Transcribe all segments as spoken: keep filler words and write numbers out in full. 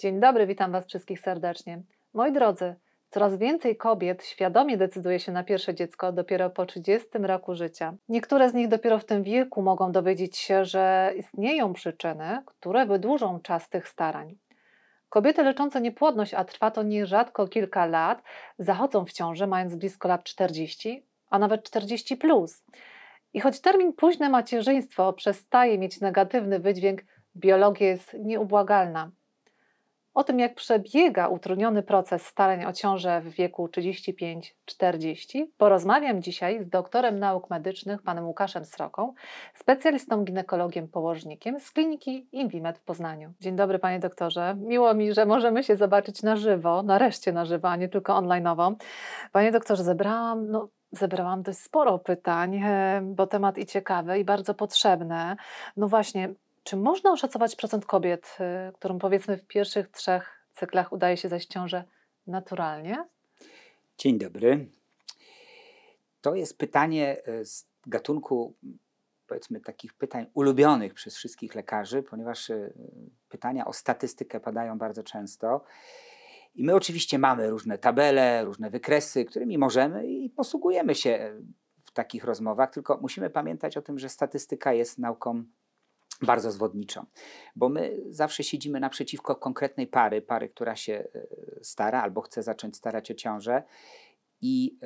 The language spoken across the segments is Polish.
Dzień dobry, witam Was wszystkich serdecznie. Moi drodzy, coraz więcej kobiet świadomie decyduje się na pierwsze dziecko dopiero po trzydziestym roku życia. Niektóre z nich dopiero w tym wieku mogą dowiedzieć się, że istnieją przyczyny, które wydłużą czas tych starań. Kobiety leczące niepłodność, a trwa to nierzadko kilka lat, zachodzą w ciąży mając blisko lat czterdziestu, a nawet czterdziestu plus. I choć termin późne macierzyństwo przestaje mieć negatywny wydźwięk, biologia jest nieubłagalna. O tym, jak przebiega utrudniony proces starań o ciążę w wieku trzydziestu pięciu do czterdziestu, porozmawiam dzisiaj z doktorem nauk medycznych, panem Łukaszem Sroką, specjalistą ginekologiem położnikiem z kliniki Invimed w Poznaniu. Dzień dobry, panie doktorze. Miło mi, że możemy się zobaczyć na żywo, nareszcie na żywo, a nie tylko online'owo. Panie doktorze, zebrałam, no, zebrałam dość sporo pytań, bo temat i ciekawy, i bardzo potrzebny. No właśnie, czy można oszacować procent kobiet, którym powiedzmy w pierwszych trzech cyklach udaje się zajść ciążę naturalnie? Dzień dobry. To jest pytanie z gatunku, powiedzmy, takich pytań ulubionych przez wszystkich lekarzy, ponieważ pytania o statystykę padają bardzo często. I my oczywiście mamy różne tabele, różne wykresy, którymi możemy i posługujemy się w takich rozmowach, tylko musimy pamiętać o tym, że statystyka jest nauką bardzo zwodniczą, bo my zawsze siedzimy naprzeciwko konkretnej pary, pary, która się stara albo chce zacząć starać o ciążę i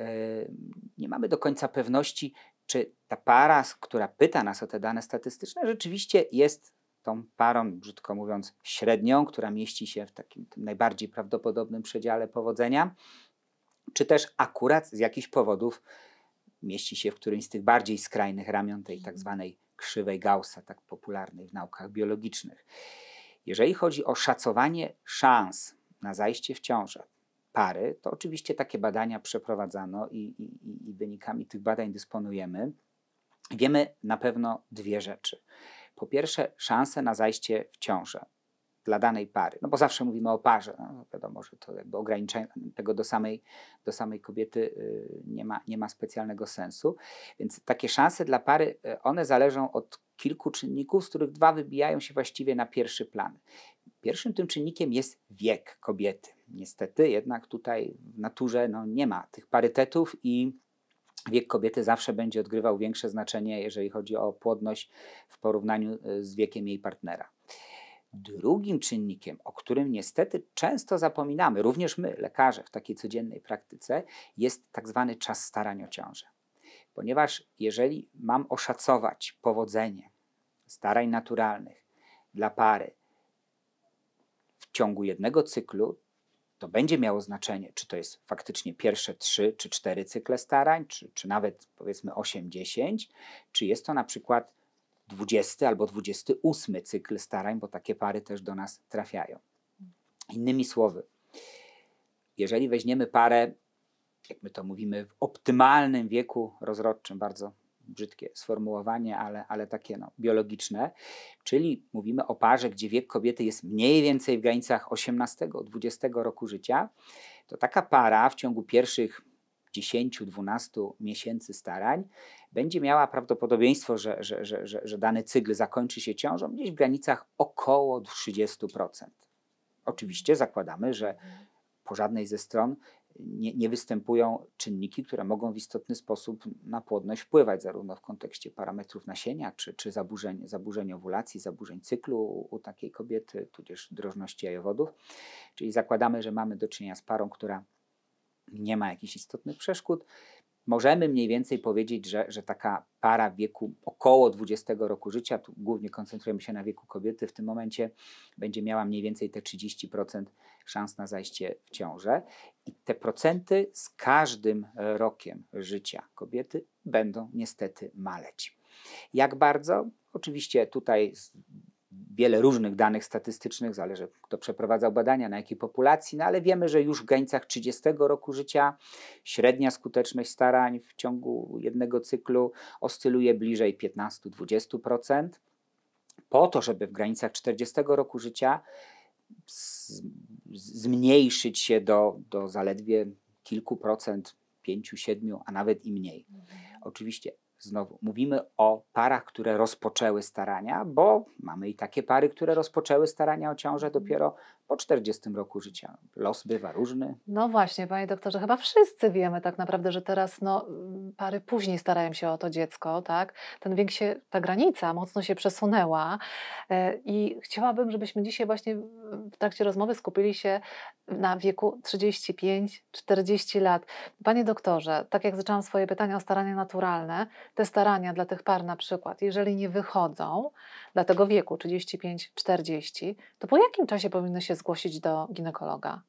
nie mamy do końca pewności, czy ta para, która pyta nas o te dane statystyczne, rzeczywiście jest tą parą, brzydko mówiąc, średnią, która mieści się w takim tym najbardziej prawdopodobnym przedziale powodzenia, czy też akurat z jakichś powodów mieści się w którymś z tych bardziej skrajnych ramion tej tak zwanej krzywej-Gaussa, tak popularnej w naukach biologicznych. Jeżeli chodzi o szacowanie szans na zajście w ciążę pary, to oczywiście takie badania przeprowadzano i, i, i wynikami tych badań dysponujemy. Wiemy na pewno dwie rzeczy. Po pierwsze, szanse na zajście w ciążę dla danej pary, no bo zawsze mówimy o parze, no wiadomo, że to jakby ograniczenie tego do samej, do samej kobiety nie ma, nie ma specjalnego sensu, więc takie szanse dla pary, one zależą od kilku czynników, z których dwa wybijają się właściwie na pierwszy plan. Pierwszym tym czynnikiem jest wiek kobiety. Niestety jednak tutaj w naturze no, nie ma tych parytetów i wiek kobiety zawsze będzie odgrywał większe znaczenie, jeżeli chodzi o płodność w porównaniu z wiekiem jej partnera. Drugim czynnikiem, o którym niestety często zapominamy, również my, lekarze w takiej codziennej praktyce, jest tak zwany czas starań o ciążę. Ponieważ jeżeli mam oszacować powodzenie starań naturalnych dla pary w ciągu jednego cyklu, to będzie miało znaczenie, czy to jest faktycznie pierwsze trzy czy cztery cykle starań, czy, czy nawet powiedzmy osiem, dziesięć, czy jest to na przykład dwudziesty albo dwudziesty ósmy cykl starań, bo takie pary też do nas trafiają. Innymi słowy, jeżeli weźmiemy parę, jak my to mówimy, w optymalnym wieku rozrodczym, bardzo brzydkie sformułowanie, ale, ale takie no, biologiczne, czyli mówimy o parze, gdzie wiek kobiety jest mniej więcej w granicach osiemnastego do dwudziestego roku życia, to taka para w ciągu pierwszych dziesięciu do dwunastu miesięcy starań będzie miała prawdopodobieństwo, że, że, że, że, że dany cykl zakończy się ciążą gdzieś w granicach około trzydziestu procent. Oczywiście zakładamy, że po żadnej ze stron nie, nie występują czynniki, które mogą w istotny sposób na płodność wpływać, zarówno w kontekście parametrów nasienia, czy, czy zaburzeń, zaburzeń owulacji, zaburzeń cyklu u, u takiej kobiety, tudzież drożności jajowodów. Czyli zakładamy, że mamy do czynienia z parą, która nie ma jakichś istotnych przeszkód. Możemy mniej więcej powiedzieć, że, że taka para w wieku około dwudziestego roku życia, tu głównie koncentrujemy się na wieku kobiety, w tym momencie będzie miała mniej więcej te trzydzieści procent szans na zajście w ciążę. I te procenty z każdym rokiem życia kobiety będą niestety maleć. Jak bardzo? Oczywiście tutaj wiele różnych danych statystycznych, zależy kto przeprowadzał badania, na jakiej populacji, no ale wiemy, że już w granicach trzydziestego roku życia średnia skuteczność starań w ciągu jednego cyklu oscyluje bliżej piętnastu do dwudziestu procent. Po to, żeby w granicach czterdziestego roku życia z, zmniejszyć się do, do zaledwie kilku procent, pięciu, siedmiu, a nawet i mniej. Oczywiście Znowu mówimy o parach, które rozpoczęły starania, bo mamy i takie pary, które rozpoczęły starania o ciążę dopiero po czterdziestym roku życia. Los bywa różny. No właśnie, panie doktorze, chyba wszyscy wiemy tak naprawdę, że teraz no, pary później starają się o to dziecko, tak? Ten wiek się, ta granica mocno się przesunęła i chciałabym, żebyśmy dzisiaj właśnie w trakcie rozmowy skupili się na wieku trzydziestu pięciu do czterdziestu lat. Panie doktorze, tak jak zaczęłam swoje pytania o starania naturalne, te starania dla tych par na przykład, jeżeli nie wychodzą dla tego wieku trzydzieści pięć czterdzieści, to po jakim czasie powinny się zgłosić do ginekologa?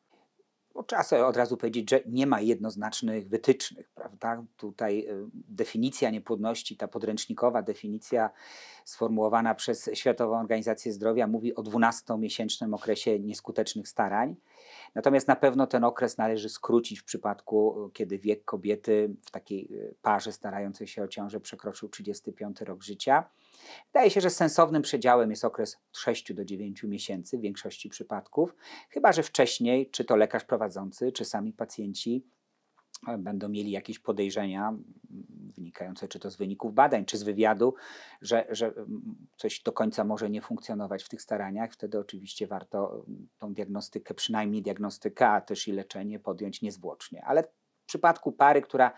Trzeba sobie od razu powiedzieć, że nie ma jednoznacznych wytycznych, prawda? Tutaj definicja niepłodności, ta podręcznikowa definicja sformułowana przez Światową Organizację Zdrowia mówi o dwunastomiesięcznym okresie nieskutecznych starań. Natomiast na pewno ten okres należy skrócić w przypadku, kiedy wiek kobiety w takiej parze starającej się o ciążę przekroczył trzydziesty piąty rok życia. Wydaje się, że sensownym przedziałem jest okres od sześciu do dziewięciu miesięcy w większości przypadków, chyba że wcześniej, czy to lekarz prowadzący, czy sami pacjenci będą mieli jakieś podejrzenia wynikające czy to z wyników badań, czy z wywiadu, że, że coś do końca może nie funkcjonować w tych staraniach. Wtedy oczywiście warto tą diagnostykę, przynajmniej diagnostykę, a też i leczenie podjąć niezwłocznie. Ale w przypadku pary, która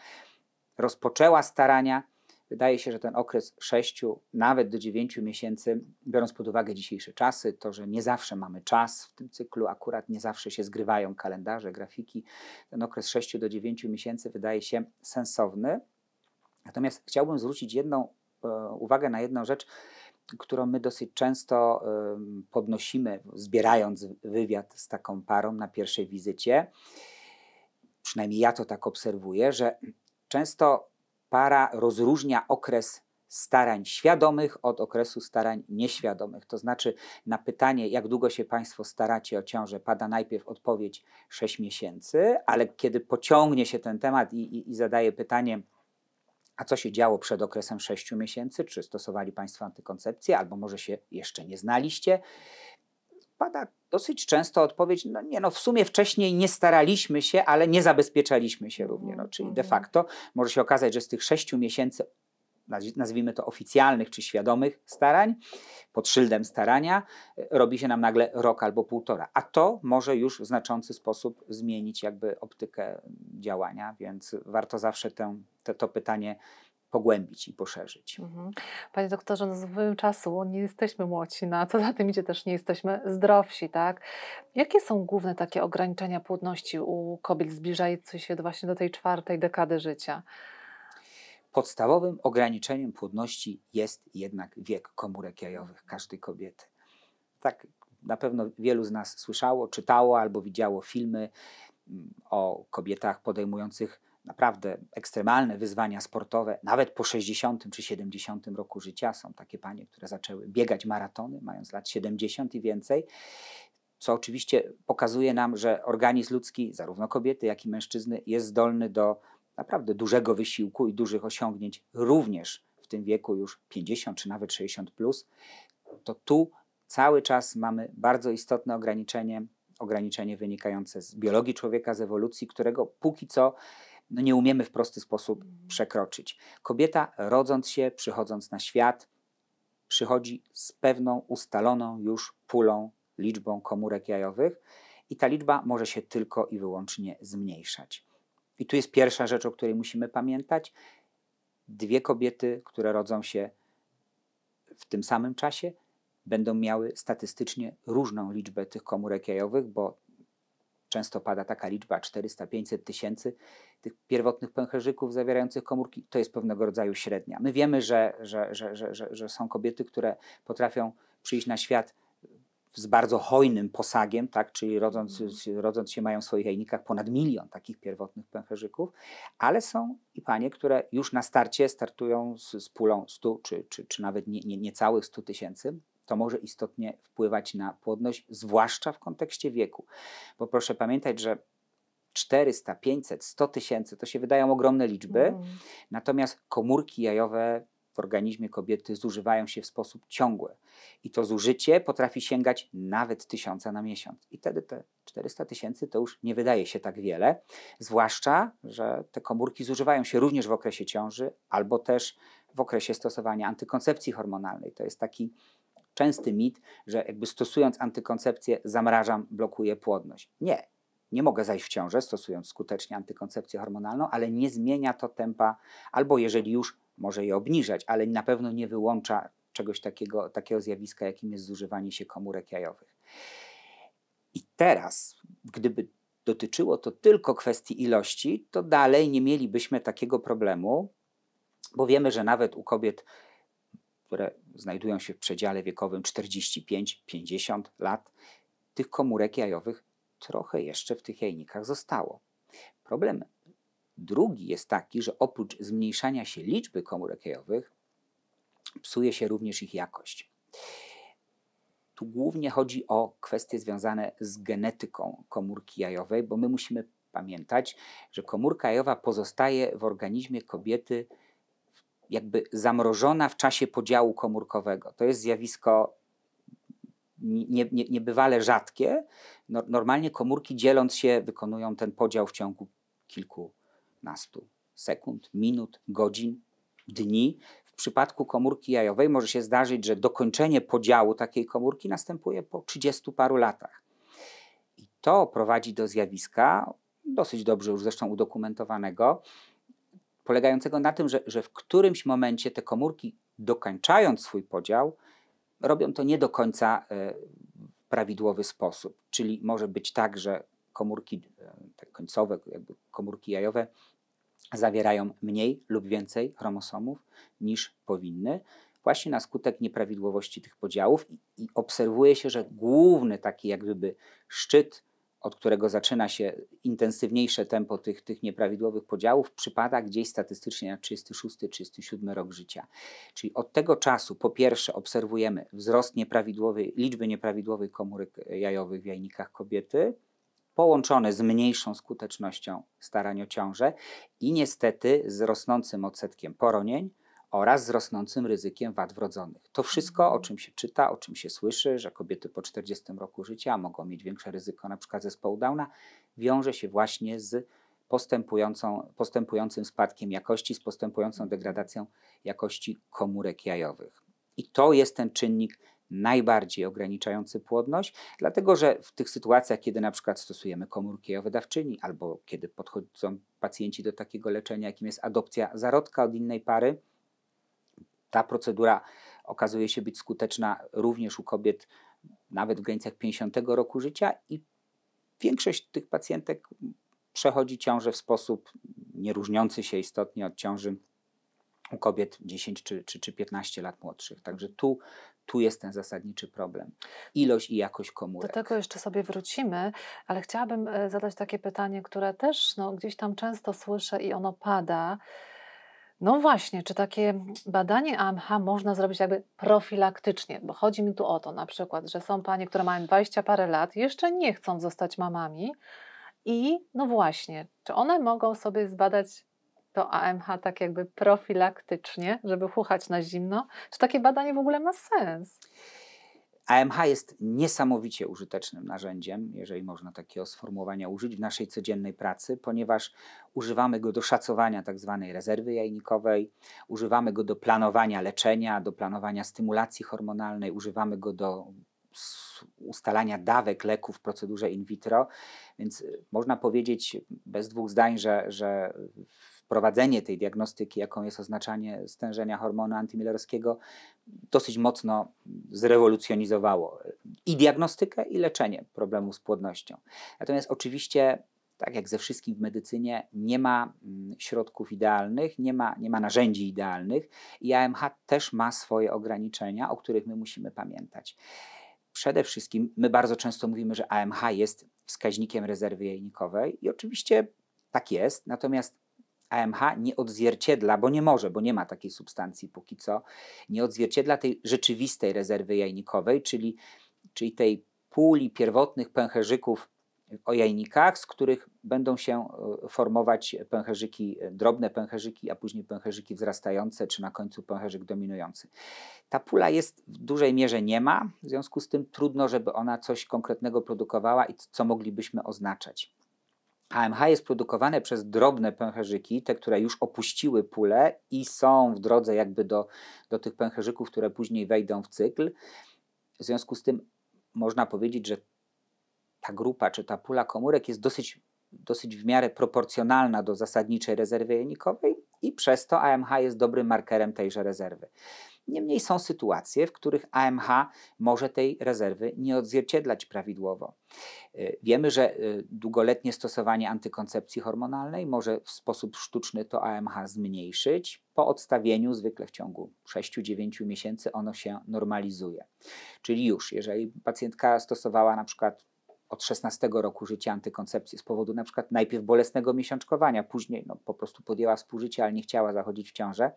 rozpoczęła starania, wydaje się, że ten okres sześciu, nawet do dziewięciu miesięcy, biorąc pod uwagę dzisiejsze czasy, to, że nie zawsze mamy czas w tym cyklu, akurat nie zawsze się zgrywają kalendarze, grafiki, ten okres sześciu do dziewięciu miesięcy wydaje się sensowny. Natomiast chciałbym zwrócić jedną e, uwagę na jedną rzecz, którą my dosyć często e, podnosimy, zbierając wywiad z taką parą na pierwszej wizycie. Przynajmniej ja to tak obserwuję, że często para rozróżnia okres starań świadomych od okresu starań nieświadomych. To znaczy na pytanie, jak długo się Państwo staracie o ciążę, pada najpierw odpowiedź sześć miesięcy, ale kiedy pociągnie się ten temat i, i, i zadaje pytanie, a co się działo przed okresem sześciu miesięcy, czy stosowali Państwo antykoncepcję, albo może się jeszcze nie znaliście, pada dosyć często odpowiedź, no nie no, w sumie wcześniej nie staraliśmy się, ale nie zabezpieczaliśmy się równie. No, czyli de facto może się okazać, że z tych sześciu miesięcy, nazwijmy to oficjalnych czy świadomych starań, pod szyldem starania, robi się nam nagle rok albo półtora. A to może już w znaczący sposób zmienić jakby optykę działania, więc warto zawsze tę, te, to pytanie pogłębić i poszerzyć. Panie doktorze, no z upływem czasu nie jesteśmy młodsi, no a co za tym idzie też nie jesteśmy zdrowsi, tak? Jakie są główne takie ograniczenia płodności u kobiet zbliżających się właśnie do tej czwartej dekady życia? Podstawowym ograniczeniem płodności jest jednak wiek komórek jajowych każdej kobiety. Tak na pewno wielu z nas słyszało, czytało albo widziało filmy o kobietach podejmujących naprawdę ekstremalne wyzwania sportowe, nawet po sześćdziesiątym czy siedemdziesiątym roku życia. Są takie panie, które zaczęły biegać maratony, mając lat siedemdziesiąt i więcej, co oczywiście pokazuje nam, że organizm ludzki, zarówno kobiety, jak i mężczyzny, jest zdolny do naprawdę dużego wysiłku i dużych osiągnięć, również w tym wieku już pięćdziesiąt czy nawet sześćdziesiąt plus, plus, to tu cały czas mamy bardzo istotne ograniczenie, ograniczenie wynikające z biologii człowieka, z ewolucji, którego póki co no nie umiemy w prosty sposób przekroczyć. Kobieta, rodząc się, przychodząc na świat, przychodzi z pewną ustaloną już pulą, liczbą komórek jajowych i ta liczba może się tylko i wyłącznie zmniejszać. I tu jest pierwsza rzecz, o której musimy pamiętać. Dwie kobiety, które rodzą się w tym samym czasie, będą miały statystycznie różną liczbę tych komórek jajowych, bo często pada taka liczba czterysta do pięciuset tysięcy tych pierwotnych pęcherzyków zawierających komórki. To jest pewnego rodzaju średnia. My wiemy, że, że, że, że, że, że są kobiety, które potrafią przyjść na świat z bardzo hojnym posagiem, tak? Czyli rodząc, rodząc się mają w swoich jajnikach ponad milion takich pierwotnych pęcherzyków, ale są i panie, które już na starcie startują z, z pulą stu czy, czy, czy nawet nie, nie, niecałych stu tysięcy. To może istotnie wpływać na płodność, zwłaszcza w kontekście wieku. Bo proszę pamiętać, że czterysta, pięćset, sto tysięcy to się wydają ogromne liczby, mm. natomiast komórki jajowe w organizmie kobiety zużywają się w sposób ciągły. I to zużycie potrafi sięgać nawet tysiąca na miesiąc. I wtedy te czterysta tysięcy to już nie wydaje się tak wiele, zwłaszcza że te komórki zużywają się również w okresie ciąży albo też w okresie stosowania antykoncepcji hormonalnej. To jest taki częsty mit, że jakby stosując antykoncepcję zamrażam, blokuję płodność. Nie, nie mogę zajść w ciążę stosując skutecznie antykoncepcję hormonalną, ale nie zmienia to tempa, albo jeżeli już może je obniżać, ale na pewno nie wyłącza czegoś takiego, takiego zjawiska, jakim jest zużywanie się komórek jajowych. I teraz, gdyby dotyczyło to tylko kwestii ilości, to dalej nie mielibyśmy takiego problemu, bo wiemy, że nawet u kobiet, które znajdują się w przedziale wiekowym czterdzieści pięć do pięćdziesięciu lat, tych komórek jajowych trochę jeszcze w tych jajnikach zostało. Problem drugi jest taki, że oprócz zmniejszania się liczby komórek jajowych, psuje się również ich jakość. Tu głównie chodzi o kwestie związane z genetyką komórki jajowej, bo my musimy pamiętać, że komórka jajowa pozostaje w organizmie kobiety jakby zamrożona w czasie podziału komórkowego. To jest zjawisko nie, nie, niebywale rzadkie. No, normalnie komórki, dzieląc się, wykonują ten podział w ciągu kilkunastu sekund, minut, godzin, dni. W przypadku komórki jajowej może się zdarzyć, że dokończenie podziału takiej komórki następuje po trzydziestu paru latach. I to prowadzi do zjawiska, dosyć dobrze już zresztą udokumentowanego, polegającego na tym, że, że w którymś momencie te komórki, dokończając swój podział, robią to nie do końca w prawidłowy sposób. Czyli może być tak, że komórki te końcowe, jakby komórki jajowe, zawierają mniej lub więcej chromosomów niż powinny, właśnie na skutek nieprawidłowości tych podziałów, i, i obserwuje się, że główny taki jak gdyby szczyt, od którego zaczyna się intensywniejsze tempo tych, tych nieprawidłowych podziałów, przypada gdzieś statystycznie na trzydziesty szósty trzydziesty siódmy rok życia. Czyli od tego czasu po pierwsze obserwujemy wzrost nieprawidłowej, liczby nieprawidłowych komórek jajowych w jajnikach kobiety, połączone z mniejszą skutecznością starań o ciążę i niestety z rosnącym odsetkiem poronień oraz z rosnącym ryzykiem wad wrodzonych. To wszystko, o czym się czyta, o czym się słyszy, że kobiety po czterdziestym roku życia mogą mieć większe ryzyko na przykład zespołu Downa, wiąże się właśnie z postępującą, postępującym spadkiem jakości, z postępującą degradacją jakości komórek jajowych. I to jest ten czynnik najbardziej ograniczający płodność, dlatego że w tych sytuacjach, kiedy na przykład stosujemy komórki jajowe dawczyni albo kiedy podchodzą pacjenci do takiego leczenia, jakim jest adopcja zarodka od innej pary, ta procedura okazuje się być skuteczna również u kobiet nawet w granicach pięćdziesiątego roku życia i większość tych pacjentek przechodzi ciążę w sposób nie różniący się istotnie od ciąży u kobiet dziesięć czy piętnaście lat młodszych. Także tu, tu jest ten zasadniczy problem. Ilość i jakość komórek. Do tego jeszcze sobie wrócimy, ale chciałabym zadać takie pytanie, które też no, gdzieś tam często słyszę i ono pada. No właśnie, czy takie badanie A M H można zrobić jakby profilaktycznie? Bo chodzi mi tu o to na przykład, że są panie, które mają dwadzieścia parę lat, jeszcze nie chcą zostać mamami i no właśnie, czy one mogą sobie zbadać to A M H tak jakby profilaktycznie, żeby chuchać na zimno? Czy takie badanie w ogóle ma sens? A M H jest niesamowicie użytecznym narzędziem, jeżeli można takiego sformułowania użyć w naszej codziennej pracy, ponieważ używamy go do szacowania tak zwanej rezerwy jajnikowej, używamy go do planowania leczenia, do planowania stymulacji hormonalnej, używamy go do ustalania dawek leków w procedurze in vitro, więc można powiedzieć bez dwóch zdań, że, że wprowadzenie tej diagnostyki, jaką jest oznaczanie stężenia hormonu antymüllerowskiego, dosyć mocno zrewolucjonizowało i diagnostykę, i leczenie problemu z płodnością. Natomiast oczywiście, tak jak ze wszystkim w medycynie, nie ma środków idealnych, nie ma, nie ma narzędzi idealnych i A M H też ma swoje ograniczenia, o których my musimy pamiętać. Przede wszystkim my bardzo często mówimy, że A M H jest wskaźnikiem rezerwy jajnikowej i oczywiście tak jest, natomiast A M H nie odzwierciedla, bo nie może, bo nie ma takiej substancji póki co, nie odzwierciedla tej rzeczywistej rezerwy jajnikowej, czyli, czyli tej puli pierwotnych pęcherzyków o jajnikach, z których będą się formować pęcherzyki, drobne pęcherzyki, a później pęcherzyki wzrastające, czy na końcu pęcherzyk dominujący. Ta pula jest w dużej mierze nie ma, w związku z tym trudno, żeby ona coś konkretnego produkowała i co moglibyśmy oznaczać. A M H jest produkowane przez drobne pęcherzyki, te, które już opuściły pulę i są w drodze jakby do, do tych pęcherzyków, które później wejdą w cykl. W związku z tym można powiedzieć, że ta grupa czy ta pula komórek jest dosyć, dosyć w miarę proporcjonalna do zasadniczej rezerwy jonikowej i przez to A M H jest dobrym markerem tejże rezerwy. Niemniej są sytuacje, w których A M H może tej rezerwy nie odzwierciedlać prawidłowo. Wiemy, że długoletnie stosowanie antykoncepcji hormonalnej może w sposób sztuczny to A M H zmniejszyć. Po odstawieniu zwykle w ciągu sześciu do dziewięciu miesięcy ono się normalizuje. Czyli już, jeżeli pacjentka stosowała na przykład od szesnastego roku życia antykoncepcję z powodu na przykład najpierw bolesnego miesiączkowania, później no, po prostu podjęła współżycie, ale nie chciała zachodzić w ciążę,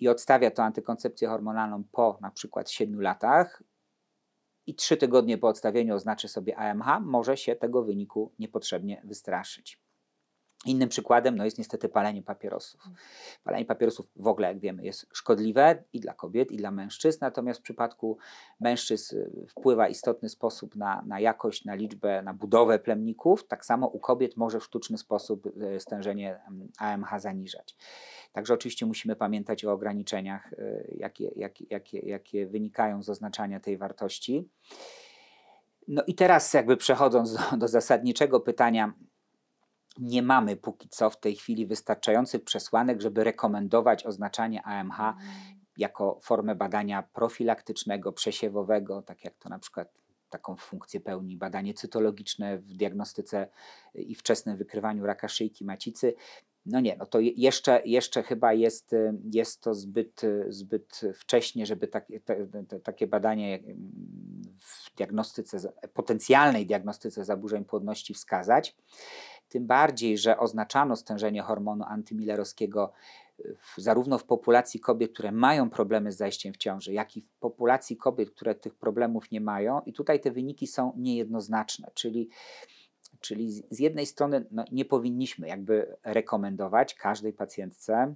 i odstawia to antykoncepcję hormonalną po na przykład siedmiu latach i trzy tygodnie po odstawieniu oznaczy sobie A M H, może się tego wyniku niepotrzebnie wystraszyć. Innym przykładem no, jest niestety palenie papierosów. Palenie papierosów w ogóle, jak wiemy, jest szkodliwe i dla kobiet, i dla mężczyzn, natomiast w przypadku mężczyzn wpływa w istotny sposób na, na jakość, na liczbę, na budowę plemników. Tak samo u kobiet może w sztuczny sposób stężenie A M H zaniżać. Także oczywiście musimy pamiętać o ograniczeniach, jakie, jakie, jakie, jakie wynikają z oznaczania tej wartości. No i teraz jakby przechodząc do, do zasadniczego pytania, nie mamy póki co w tej chwili wystarczających przesłanek, żeby rekomendować oznaczanie A M H mm. jako formę badania profilaktycznego, przesiewowego, tak jak to na przykład taką funkcję pełni badanie cytologiczne w diagnostyce i wczesnym wykrywaniu raka szyjki macicy. No nie, no to jeszcze, jeszcze chyba jest, jest to zbyt, zbyt wcześnie, żeby tak, te, te, takie badanie w diagnostyce, potencjalnej diagnostyce zaburzeń płodności wskazać. Tym bardziej, że oznaczano stężenie hormonu antymüllerowskiego zarówno w populacji kobiet, które mają problemy z zajściem w ciąży, jak i w populacji kobiet, które tych problemów nie mają. I tutaj te wyniki są niejednoznaczne, czyli, czyli z jednej strony no, nie powinniśmy jakby rekomendować każdej pacjentce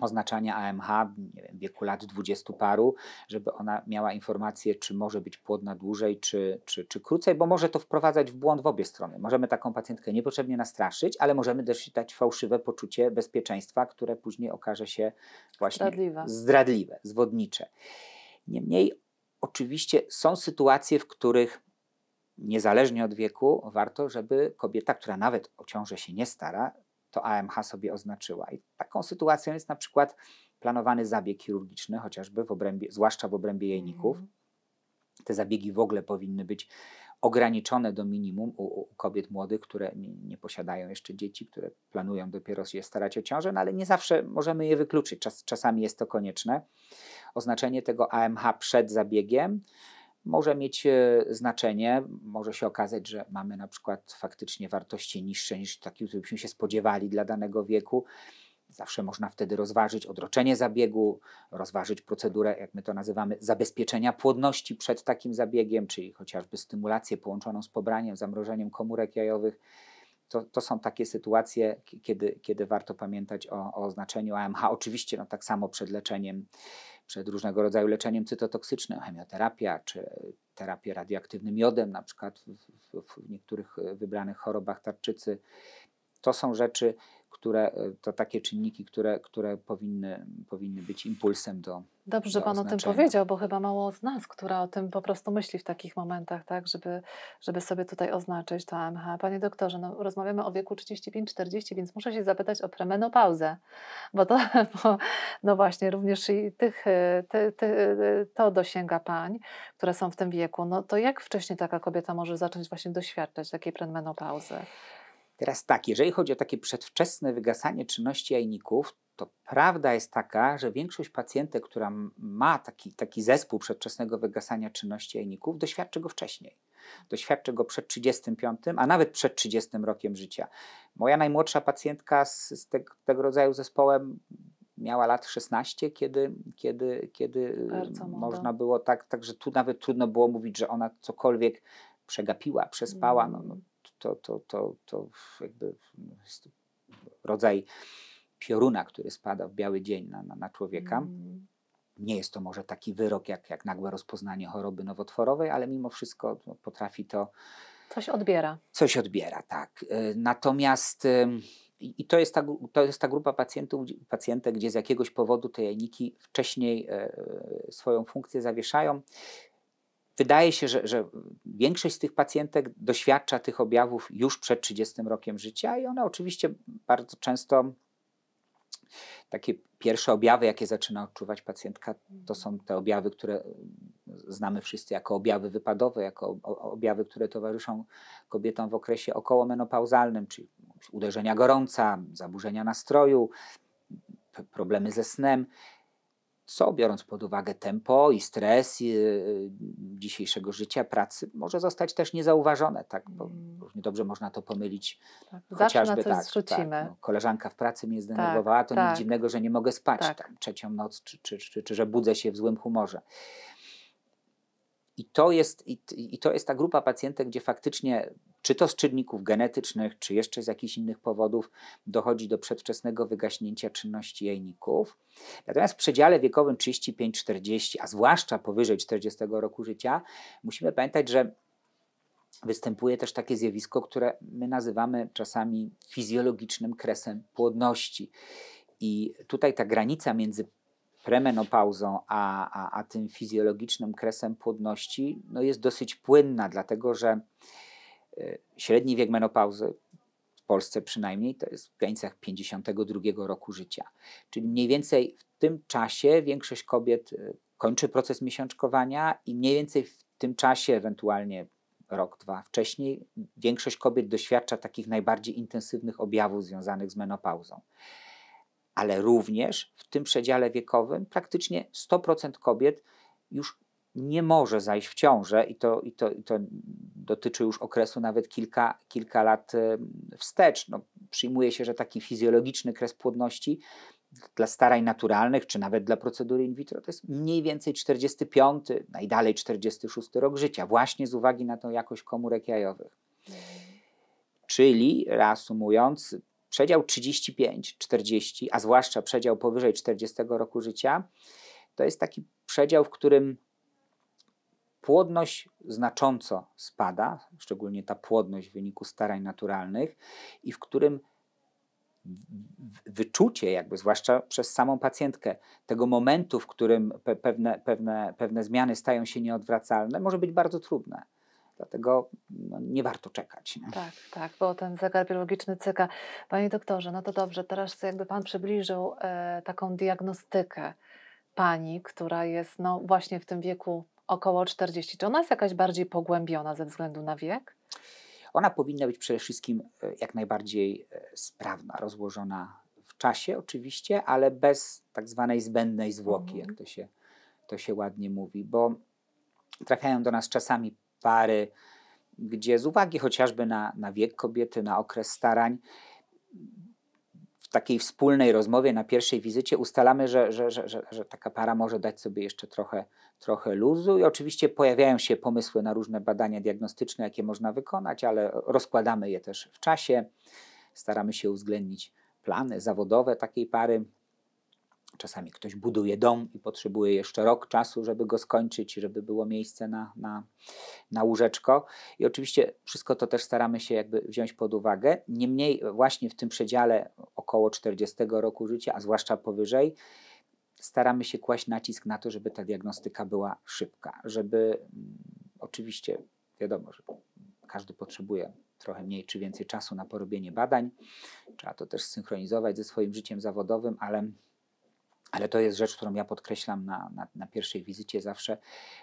oznaczania A M H nie wiem, w wieku lat dwudziestu paru, żeby ona miała informację, czy może być płodna dłużej, czy, czy, czy krócej, bo może to wprowadzać w błąd w obie strony. Możemy taką pacjentkę niepotrzebnie nastraszyć, ale możemy też dać fałszywe poczucie bezpieczeństwa, które później okaże się właśnie zdradliwe, zdradliwe zwodnicze. Niemniej oczywiście są sytuacje, w których niezależnie od wieku warto, żeby kobieta, która nawet o ciążę się nie stara, to A M H sobie oznaczyła. I taką sytuacją jest na przykład planowany zabieg chirurgiczny, chociażby w obrębie, zwłaszcza w obrębie jajników. Te zabiegi w ogóle powinny być ograniczone do minimum u, u kobiet młodych, które nie, nie posiadają jeszcze dzieci, które planują dopiero się starać o ciążę, no ale nie zawsze możemy je wykluczyć. Czas, czasami jest to konieczne. Oznaczenie tego A M H przed zabiegiem może mieć znaczenie, może się okazać, że mamy na przykład faktycznie wartości niższe niż takie, które byśmy się spodziewali dla danego wieku. Zawsze można wtedy rozważyć odroczenie zabiegu, rozważyć procedurę, jak my to nazywamy, zabezpieczenia płodności przed takim zabiegiem, czyli chociażby stymulację połączoną z pobraniem, zamrożeniem komórek jajowych. To, to są takie sytuacje, kiedy, kiedy warto pamiętać o, o oznaczeniu A M H. Oczywiście no, tak samo przed leczeniem, przed różnego rodzaju leczeniem cytotoksycznym, chemioterapia czy terapia radioaktywnym jodem, na przykład w, w, w niektórych wybranych chorobach tarczycy. To są rzeczy, które, to takie czynniki, które, które powinny, powinny być impulsem do Dobrze, że Pan oznaczenia. O tym powiedział, bo chyba mało z nas, która o tym po prostu myśli w takich momentach, tak, żeby, żeby sobie tutaj oznaczyć to A M H. Panie doktorze, no, rozmawiamy o wieku trzydzieści pięć czterdzieści, więc muszę się zapytać o premenopauzę, bo to bo, no właśnie również i tych, ty, ty, to dosięga pań, które są w tym wieku. No to jak wcześniej taka kobieta może zacząć właśnie doświadczać takiej premenopauzy? Teraz tak, jeżeli chodzi o takie przedwczesne wygasanie czynności jajników, to prawda jest taka, że większość pacjentek, która ma taki, taki zespół przedwczesnego wygasania czynności jajników, doświadczy go wcześniej. Doświadczy go przed trzydziestym piątym, a nawet przed trzydziestym rokiem życia. Moja najmłodsza pacjentka z, z te, tego rodzaju zespołem miała lat szesnaście, kiedy, kiedy, kiedy można było tak, także tu nawet trudno było mówić, że ona cokolwiek przegapiła, przespała. No, no, To, to, to, to jakby rodzaj pioruna, który spada w biały dzień na, na, na człowieka. Mm. Nie jest to może taki wyrok jak, jak nagłe rozpoznanie choroby nowotworowej, ale mimo wszystko no, potrafi to Coś odbiera. Coś odbiera, tak. Natomiast i to jest ta, to jest ta grupa pacjentów, pacjentek, gdzie z jakiegoś powodu te jajniki wcześniej swoją funkcję zawieszają. Wydaje się, że, że większość z tych pacjentek doświadcza tych objawów już przed trzydziestym rokiem życia i one oczywiście bardzo często takie pierwsze objawy, jakie zaczyna odczuwać pacjentka, to są te objawy, które znamy wszyscy jako objawy wypadowe, jako objawy, które towarzyszą kobietom w okresie okołomenopauzalnym, czyli uderzenia gorąca, zaburzenia nastroju, problemy ze snem. Co, biorąc pod uwagę tempo i stres i, y, dzisiejszego życia, pracy, może zostać też niezauważone, tak? Bo równie dobrze można to pomylić. Tak, chociażby tak, tak no, koleżanka w pracy mnie zdenerwowała, tak, to tak. Nic dziwnego, że nie mogę spać tak. tam, trzecią noc, czy, czy, czy, czy że budzę się w złym humorze. I to jest, i, i to jest ta grupa pacjentek, gdzie faktycznie, czy to z czynników genetycznych, czy jeszcze z jakichś innych powodów, dochodzi do przedwczesnego wygaśnięcia czynności jajników. Natomiast w przedziale wiekowym trzydzieści pięć czterdzieści, a zwłaszcza powyżej czterdziestego roku życia, musimy pamiętać, że występuje też takie zjawisko, które my nazywamy czasami fizjologicznym kresem płodności. I tutaj ta granica między premenopauzą, a, a, a tym fizjologicznym kresem płodności no jest dosyć płynna, dlatego że y, średni wiek menopauzy, w Polsce przynajmniej, to jest w granicach pięćdziesiątego drugiego roku życia. Czyli mniej więcej w tym czasie większość kobiet y, kończy proces miesiączkowania i mniej więcej w tym czasie, ewentualnie rok, dwa wcześniej, większość kobiet doświadcza takich najbardziej intensywnych objawów związanych z menopauzą. Ale również w tym przedziale wiekowym praktycznie sto procent kobiet już nie może zajść w ciążę i to, i to, i to dotyczy już okresu nawet kilka, kilka lat wstecz. No, przyjmuje się, że taki fizjologiczny kres płodności dla starań naturalnych czy nawet dla procedury in vitro to jest mniej więcej czterdziesty piąty, najdalej czterdziesty szósty rok życia, właśnie z uwagi na tą jakość komórek jajowych. Czyli reasumując, przedział trzydzieści pięć czterdzieści, a zwłaszcza przedział powyżej czterdziestego roku życia, to jest taki przedział, w którym płodność znacząco spada, szczególnie ta płodność w wyniku starań naturalnych i w którym wyczucie, jakby zwłaszcza przez samą pacjentkę, tego momentu, w którym pe- pewne, pewne, pewne zmiany stają się nieodwracalne, może być bardzo trudne. Dlatego no, nie warto czekać. Nie? Tak, tak, bo ten zegar biologiczny cyka. Panie doktorze, no to dobrze, teraz jakby Pan przybliżył e, taką diagnostykę Pani, która jest no, właśnie w tym wieku około czterdziestu. Czy ona jest jakaś bardziej pogłębiona ze względu na wiek? Ona powinna być przede wszystkim jak najbardziej sprawna, rozłożona w czasie oczywiście, ale bez tak zwanej zbędnej zwłoki, mm. jak to się, to się ładnie mówi, bo trafiają do nas czasami pary, gdzie z uwagi chociażby na, na wiek kobiety, na okres starań, w takiej wspólnej rozmowie na pierwszej wizycie ustalamy, że, że, że, że, że taka para może dać sobie jeszcze trochę, trochę luzu i oczywiście pojawiają się pomysły na różne badania diagnostyczne, jakie można wykonać, ale rozkładamy je też w czasie, staramy się uwzględnić plany zawodowe takiej pary. Czasami ktoś buduje dom i potrzebuje jeszcze rok czasu, żeby go skończyć, żeby było miejsce na, na, na łóżeczko. I oczywiście wszystko to też staramy się jakby wziąć pod uwagę. Niemniej właśnie w tym przedziale około czterdziestego roku życia, a zwłaszcza powyżej, staramy się kłaść nacisk na to, żeby ta diagnostyka była szybka. Żeby oczywiście, wiadomo, że każdy potrzebuje trochę mniej czy więcej czasu na porobienie badań. Trzeba to też zsynchronizować ze swoim życiem zawodowym, ale... Ale to jest rzecz, którą ja podkreślam na, na, na pierwszej wizycie zawsze,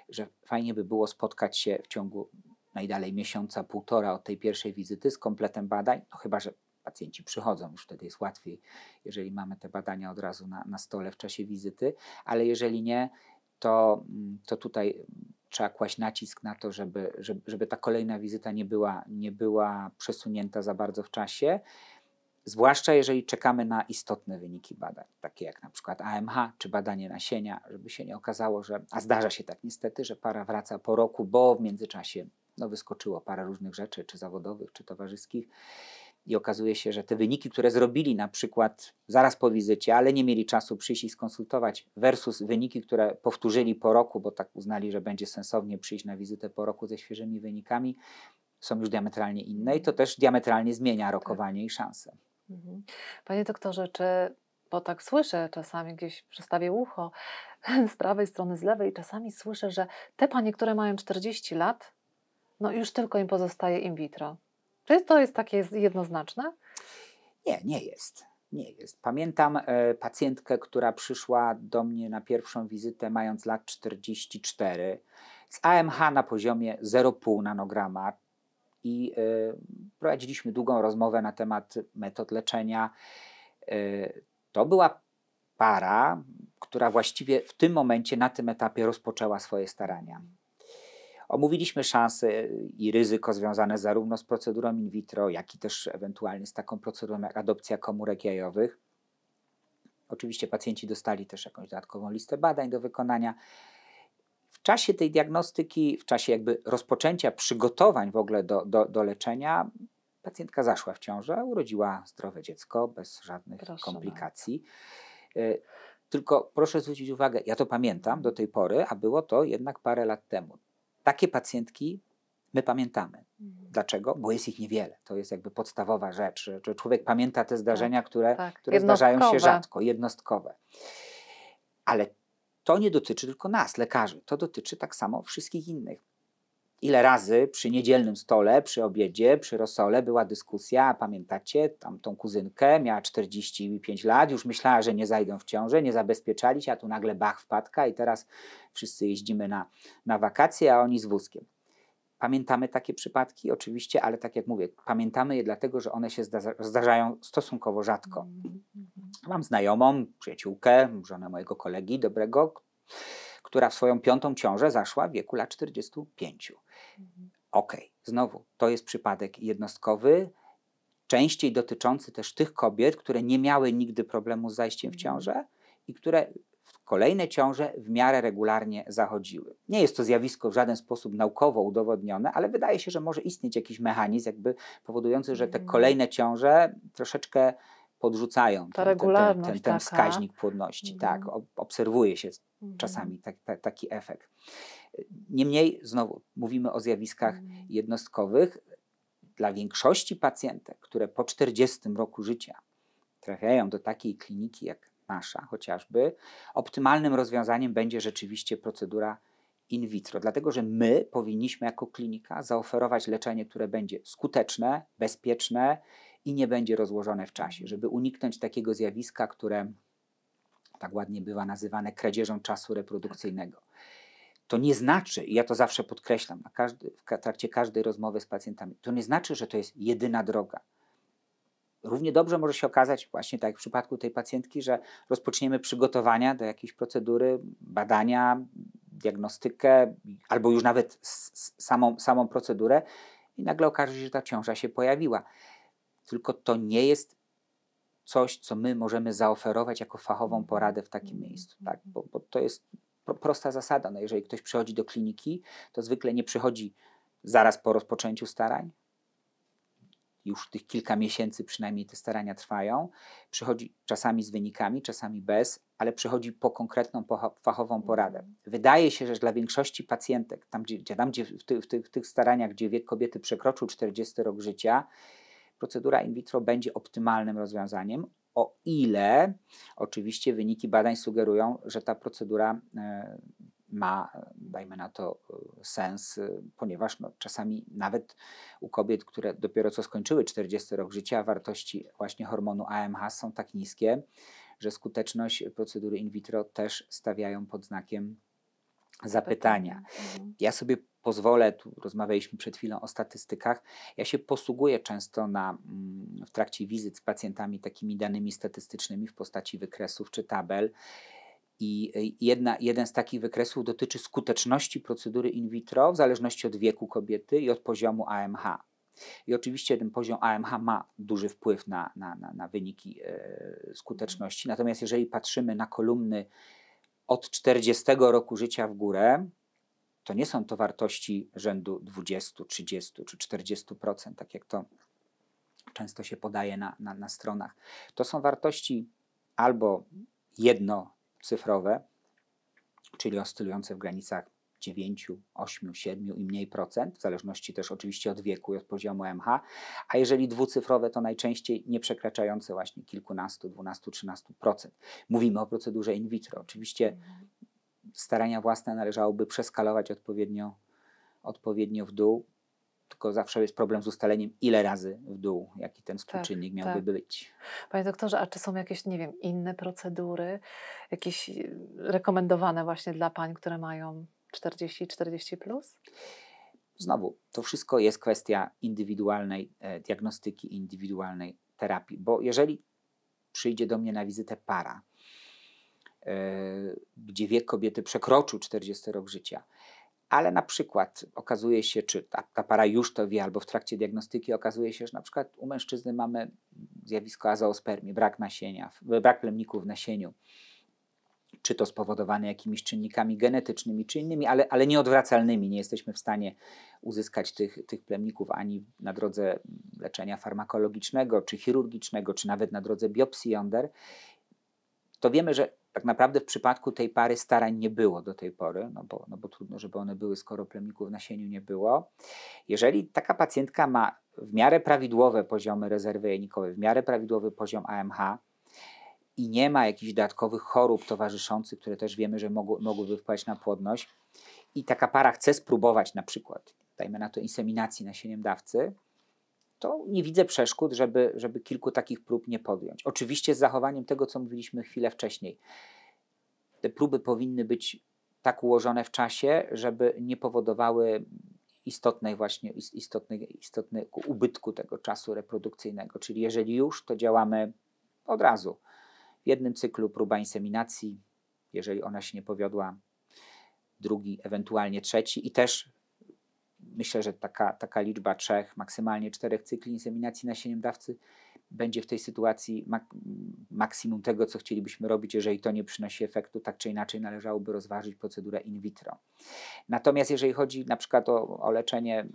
że fajnie by było spotkać się w ciągu najdalej miesiąca, półtora od tej pierwszej wizyty z kompletem badań, no chyba że pacjenci przychodzą, już wtedy jest łatwiej, jeżeli mamy te badania od razu na, na stole w czasie wizyty, ale jeżeli nie, to, to tutaj trzeba kłaść nacisk na to, żeby, żeby, żeby ta kolejna wizyta nie była, nie była przesunięta za bardzo w czasie. Zwłaszcza jeżeli czekamy na istotne wyniki badań, takie jak na przykład A M H czy badanie nasienia, żeby się nie okazało, że, a zdarza się tak niestety, że para wraca po roku, bo w międzyczasie no, wyskoczyło parę różnych rzeczy, czy zawodowych, czy towarzyskich i okazuje się, że te wyniki, które zrobili na przykład zaraz po wizycie, ale nie mieli czasu przyjść i skonsultować versus wyniki, które powtórzyli po roku, bo tak uznali, że będzie sensownie przyjść na wizytę po roku ze świeżymi wynikami, są już diametralnie inne i to też diametralnie zmienia rokowanie i szanse. Panie doktorze, czy, bo tak słyszę czasami gdzieś, przestawię ucho z prawej strony, z lewej, czasami słyszę, że te panie, które mają czterdzieści lat, no już tylko im pozostaje in vitro. Czy to jest takie jednoznaczne? Nie, nie jest. Nie jest. Pamiętam e, pacjentkę, która przyszła do mnie na pierwszą wizytę mając lat czterdzieści cztery z A M H na poziomie zero przecinek pięć nanograma i e, prowadziliśmy długą rozmowę na temat metod leczenia. E, to była para, która właściwie w tym momencie, na tym etapie rozpoczęła swoje starania. Omówiliśmy szanse i ryzyko związane zarówno z procedurą in vitro, jak i też ewentualnie z taką procedurą jak adopcja komórek jajowych. Oczywiście pacjenci dostali też jakąś dodatkową listę badań do wykonania. W czasie tej diagnostyki, w czasie jakby rozpoczęcia przygotowań w ogóle do, do, do leczenia, pacjentka zaszła w ciążę, urodziła zdrowe dziecko bez żadnych proszę komplikacji. Bardzo. Tylko proszę zwrócić uwagę, ja to pamiętam do tej pory, a było to jednak parę lat temu. Takie pacjentki my pamiętamy. Dlaczego? Bo jest ich niewiele. To jest jakby podstawowa rzecz, że człowiek pamięta te zdarzenia, tak, które, tak. które zdarzają się rzadko, jednostkowe. Ale to nie dotyczy tylko nas, lekarzy. To dotyczy tak samo wszystkich innych. Ile razy przy niedzielnym stole, przy obiedzie, przy rosole była dyskusja, pamiętacie, tam tą kuzynkę, miała czterdzieści pięć lat, już myślała, że nie zajdą w ciążę, nie zabezpieczali się, a tu nagle bach, wpadka i teraz wszyscy jeździmy na, na wakacje, a oni z wózkiem. Pamiętamy takie przypadki oczywiście, ale tak jak mówię, pamiętamy je dlatego, że one się zdarzają stosunkowo rzadko. Mam znajomą, przyjaciółkę, żonę mojego kolegi dobrego, która w swoją piątą ciążę zaszła w wieku lat czterdziestu pięciu. Okej, okay, znowu, to jest przypadek jednostkowy, częściej dotyczący też tych kobiet, które nie miały nigdy problemu z zajściem w ciążę i które w kolejne ciąże w miarę regularnie zachodziły. Nie jest to zjawisko w żaden sposób naukowo udowodnione, ale wydaje się, że może istnieć jakiś mechanizm jakby powodujący, że te kolejne ciąże troszeczkę podrzucają ten, ten, ten, ten, ten wskaźnik płodności. Mm. Tak, obserwuje się mm. czasami tak, tak, taki efekt. Niemniej, znowu mówimy o zjawiskach mm. jednostkowych. Dla większości pacjentek, które po czterdziestym roku życia trafiają do takiej kliniki jak nasza chociażby, optymalnym rozwiązaniem będzie rzeczywiście procedura in vitro. Dlatego, że my powinniśmy jako klinika zaoferować leczenie, które będzie skuteczne, bezpieczne i nie będzie rozłożone w czasie, żeby uniknąć takiego zjawiska, które tak ładnie bywa nazywane kradzieżą czasu reprodukcyjnego. To nie znaczy, i ja to zawsze podkreślam na każdy, w trakcie każdej rozmowy z pacjentami, to nie znaczy, że to jest jedyna droga. Równie dobrze może się okazać, właśnie tak jak w przypadku tej pacjentki, że rozpoczniemy przygotowania do jakiejś procedury, badania, diagnostykę, albo już nawet samą, samą procedurę i nagle okaże się, że ta ciąża się pojawiła. Tylko to nie jest coś, co my możemy zaoferować jako fachową poradę w takim miejscu, tak? bo, bo to jest pro, prosta zasada. No jeżeli ktoś przychodzi do kliniki, to zwykle nie przychodzi zaraz po rozpoczęciu starań, już tych kilka miesięcy przynajmniej te starania trwają, przychodzi czasami z wynikami, czasami bez, ale przychodzi po konkretną po, fachową poradę. Wydaje się, że dla większości pacjentek, tam gdzie, tam, gdzie w, ty, w, ty, w tych staraniach, gdzie wiek kobiety przekroczył czterdziesty rok życia, procedura in vitro będzie optymalnym rozwiązaniem, o ile oczywiście wyniki badań sugerują, że ta procedura ma, dajmy na to, sens, ponieważ no, czasami nawet u kobiet, które dopiero co skończyły czterdziesty rok życia, wartości właśnie hormonu A M H są tak niskie, że skuteczność procedury in vitro też stawiają pod znakiem zapytania. Ja sobie pozwolę, tu rozmawialiśmy przed chwilą o statystykach, ja się posługuję często na, w trakcie wizyt z pacjentami takimi danymi statystycznymi w postaci wykresów czy tabel i jedna, jeden z takich wykresów dotyczy skuteczności procedury in vitro w zależności od wieku kobiety i od poziomu A M H. I oczywiście ten poziom A M H ma duży wpływ na, na, na, na wyniki e, skuteczności, natomiast jeżeli patrzymy na kolumny od czterdziestego roku życia w górę, to nie są to wartości rzędu dwudziestu, trzydziestu czy czterdziestu procent, tak jak to często się podaje na, na, na stronach. To są wartości albo jednocyfrowe, czyli oscylujące w granicach dziewięć, osiem, siedem i mniej procent, w zależności też oczywiście od wieku i od poziomu M H, a jeżeli dwucyfrowe, to najczęściej nie przekraczające właśnie kilkunastu, dwunastu, trzynastu procent. Mówimy o procedurze in vitro. Oczywiście starania własne należałoby przeskalować odpowiednio, odpowiednio w dół, tylko zawsze jest problem z ustaleniem, ile razy w dół, jaki ten współczynnik tak, miałby tak. być. Panie doktorze, a czy są jakieś, nie wiem, inne procedury, jakieś rekomendowane właśnie dla pań, które mają czterdzieści czterdzieści plus? Znowu, to wszystko jest kwestia indywidualnej e, diagnostyki, indywidualnej terapii, bo jeżeli przyjdzie do mnie na wizytę para, e, gdzie wiek kobiety przekroczył czterdziesty rok życia, ale na przykład okazuje się, czy ta, ta para już to wie, albo w trakcie diagnostyki okazuje się, że na przykład u mężczyzny mamy zjawisko azoospermii, brak nasienia, brak plemników w nasieniu, czy to spowodowane jakimiś czynnikami genetycznymi czy innymi, ale, ale nieodwracalnymi. Nie jesteśmy w stanie uzyskać tych, tych plemników ani na drodze leczenia farmakologicznego, czy chirurgicznego, czy nawet na drodze biopsji jąder. To wiemy, że tak naprawdę w przypadku tej pary starań nie było do tej pory, no bo, no bo trudno, żeby one były, skoro plemników w nasieniu nie było. Jeżeli taka pacjentka ma w miarę prawidłowe poziomy rezerwy jajnikowej, w miarę prawidłowy poziom A M H i nie ma jakichś dodatkowych chorób towarzyszących, które też wiemy, że mogły, mogłyby wpływać na płodność, i taka para chce spróbować na przykład, dajmy na to, inseminacji nasieniem dawcy, to nie widzę przeszkód, żeby, żeby kilku takich prób nie podjąć. Oczywiście z zachowaniem tego, co mówiliśmy chwilę wcześniej. Te próby powinny być tak ułożone w czasie, żeby nie powodowały istotnej właśnie, istotnej, istotnego ubytku tego czasu reprodukcyjnego. Czyli jeżeli już, to działamy od razu. W jednym cyklu próba inseminacji, jeżeli ona się nie powiodła, drugi, ewentualnie trzeci, i też myślę, że taka, taka liczba trzech, maksymalnie czterech cykli inseminacji nasieniem dawcy będzie w tej sytuacji mak maksimum tego, co chcielibyśmy robić. Jeżeli to nie przynosi efektu, tak czy inaczej należałoby rozważyć procedurę in vitro. Natomiast jeżeli chodzi na przykład o, o leczenie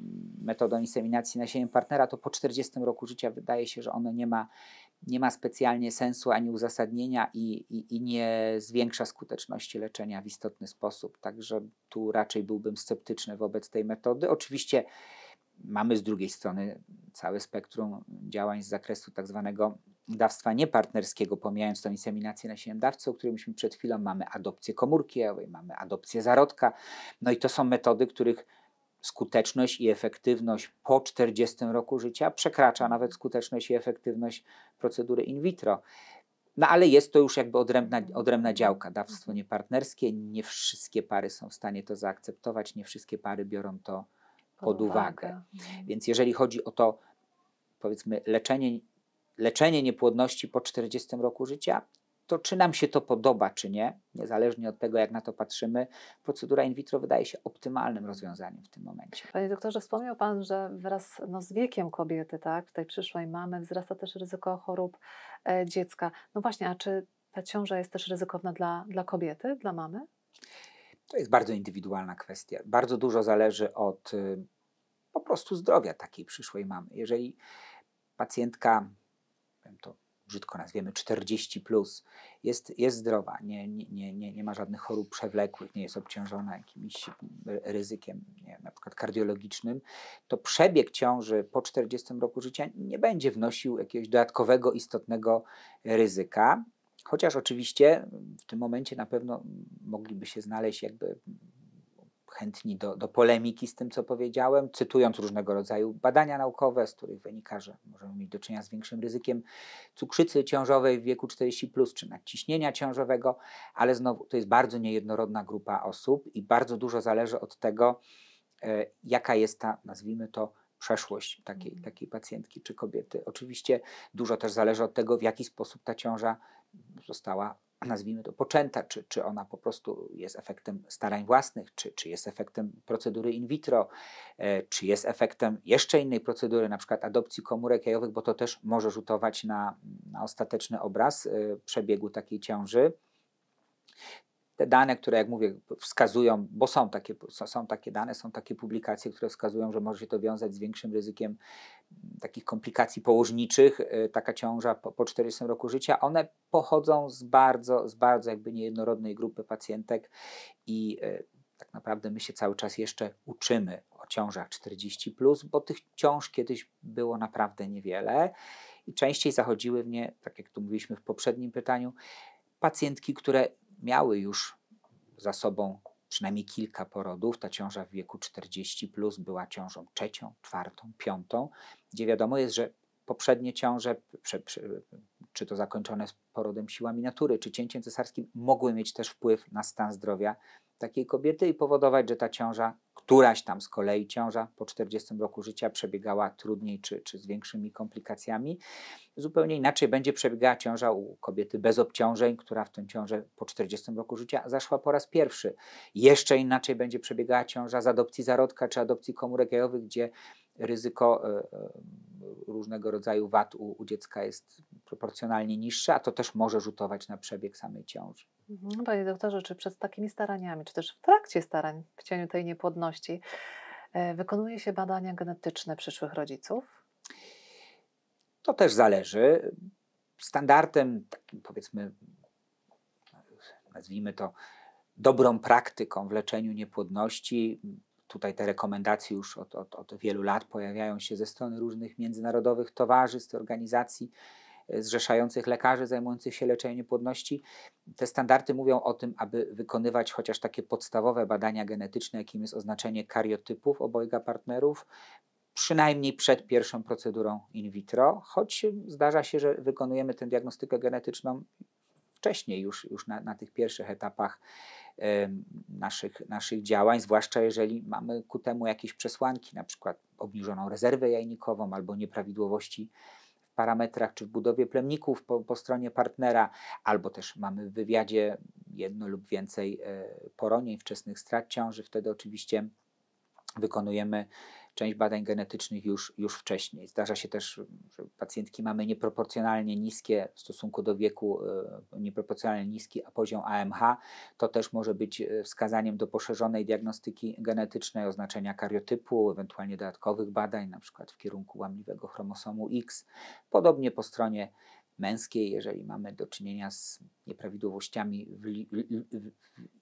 metodą inseminacji nasieniem partnera, to po czterdziestym roku życia wydaje się, że ono nie ma, nie ma specjalnie sensu ani uzasadnienia i, i, i nie zwiększa skuteczności leczenia w istotny sposób. Także tu raczej byłbym sceptyczny wobec tej metody. Oczywiście mamy z drugiej strony całe spektrum działań z zakresu tak zwanego dawstwa niepartnerskiego, pomijając tą inseminację nasieniem dawcy, o której myśmy przed chwilą, mamy adopcję komórki jajowej, mamy adopcję zarodka. No i to są metody, których skuteczność i efektywność po czterdziestym roku życia przekracza nawet skuteczność i efektywność procedury in vitro. No ale jest to już jakby odrębna, odrębna działka, dawstwo niepartnerskie. Nie wszystkie pary są w stanie to zaakceptować, nie wszystkie pary biorą to pod uwagę. Więc jeżeli chodzi o to, powiedzmy, leczenie, leczenie niepłodności po czterdziestym roku życia, to czy nam się to podoba, czy nie, niezależnie od tego, jak na to patrzymy, procedura in vitro wydaje się optymalnym rozwiązaniem w tym momencie. Panie doktorze, wspomniał Pan, że wraz no, z wiekiem kobiety, tak, tej przyszłej mamy, wzrasta też ryzyko chorób e, dziecka. No właśnie, a czy ta ciąża jest też ryzykowna dla, dla kobiety, dla mamy? To jest bardzo indywidualna kwestia. Bardzo dużo zależy od y, po prostu zdrowia takiej przyszłej mamy. Jeżeli pacjentka, wiem to, brzydko nazwiemy, czterdzieści plus, jest, jest zdrowa, nie, nie, nie, nie ma żadnych chorób przewlekłych, nie jest obciążona jakimś ryzykiem, nie wiem, na przykład kardiologicznym, to przebieg ciąży po czterdziestym roku życia nie będzie wnosił jakiegoś dodatkowego, istotnego ryzyka. Chociaż oczywiście w tym momencie na pewno mogliby się znaleźć jakby chętni do, do polemiki z tym, co powiedziałem, cytując różnego rodzaju badania naukowe, z których wynika, że możemy mieć do czynienia z większym ryzykiem cukrzycy ciążowej w wieku czterdziestu plus, czy nadciśnienia ciążowego, ale znowu to jest bardzo niejednorodna grupa osób i bardzo dużo zależy od tego, e, jaka jest ta, nazwijmy to, przeszłość takiej, takiej pacjentki czy kobiety. Oczywiście dużo też zależy od tego, w jaki sposób ta ciąża została, nazwijmy to, poczęta, czy, czy ona po prostu jest efektem starań własnych, czy, czy jest efektem procedury in vitro, e, czy jest efektem jeszcze innej procedury, na przykład adopcji komórek jajowych, bo to też może rzutować na, na ostateczny obraz e, przebiegu takiej ciąży. Te dane, które, jak mówię, wskazują, bo są takie, są takie dane, są takie publikacje, które wskazują, że może się to wiązać z większym ryzykiem takich komplikacji położniczych, taka ciąża po, po czterdziestym roku życia, one pochodzą z bardzo, z bardzo jakby niejednorodnej grupy pacjentek i tak naprawdę my się cały czas jeszcze uczymy o ciążach czterdzieści plus, bo tych ciąż kiedyś było naprawdę niewiele i częściej zachodziły w nie, tak jak tu mówiliśmy w poprzednim pytaniu, pacjentki, które miały już za sobą przynajmniej kilka porodów. Ta ciąża w wieku czterdzieści plus była ciążą trzecią, czwartą, piątą, gdzie wiadomo jest, że poprzednie ciąże, czy to zakończone z porodem siłami natury, czy cięciem cesarskim, mogły mieć też wpływ na stan zdrowia takiej kobiety i powodować, że ta ciąża, któraś tam z kolei ciąża po czterdziestym roku życia przebiegała trudniej czy, czy z większymi komplikacjami. Zupełnie inaczej będzie przebiegała ciąża u kobiety bez obciążeń, która w tę ciążę po czterdziestym roku życia zaszła po raz pierwszy. Jeszcze inaczej będzie przebiegała ciąża z adopcji zarodka czy adopcji komórek jajowych, gdzie ryzyko y, różnego rodzaju wad u, u dziecka jest proporcjonalnie niższe, a to też może rzutować na przebieg samej ciąży. Mhm. Panie doktorze, czy przed takimi staraniami, czy też w trakcie starań w cieniu tej niepłodności y, wykonuje się badania genetyczne przyszłych rodziców? To też zależy. Standardem, takim powiedzmy, nazwijmy to dobrą praktyką w leczeniu niepłodności, tutaj te rekomendacje już od, od, od wielu lat pojawiają się ze strony różnych międzynarodowych towarzystw, organizacji zrzeszających lekarzy zajmujących się leczeniem niepłodności. Te standardy mówią o tym, aby wykonywać chociaż takie podstawowe badania genetyczne, jakim jest oznaczenie kariotypów obojga partnerów, przynajmniej przed pierwszą procedurą in vitro, choć zdarza się, że wykonujemy tę diagnostykę genetyczną wcześniej już, już na, na tych pierwszych etapach Naszych, naszych działań, zwłaszcza jeżeli mamy ku temu jakieś przesłanki, na przykład obniżoną rezerwę jajnikową albo nieprawidłowości w parametrach czy w budowie plemników po, po stronie partnera, albo też mamy w wywiadzie jedno lub więcej poronień, wczesnych strat ciąży, wtedy oczywiście wykonujemy część badań genetycznych już, już wcześniej. Zdarza się też, że pacjentki mamy nieproporcjonalnie niskie w stosunku do wieku, nieproporcjonalnie niski poziom A M H. To też może być wskazaniem do poszerzonej diagnostyki genetycznej, oznaczenia kariotypu, ewentualnie dodatkowych badań, na przykład w kierunku łamliwego chromosomu X. Podobnie po stronie męskiej, jeżeli mamy do czynienia z nieprawidłowościami w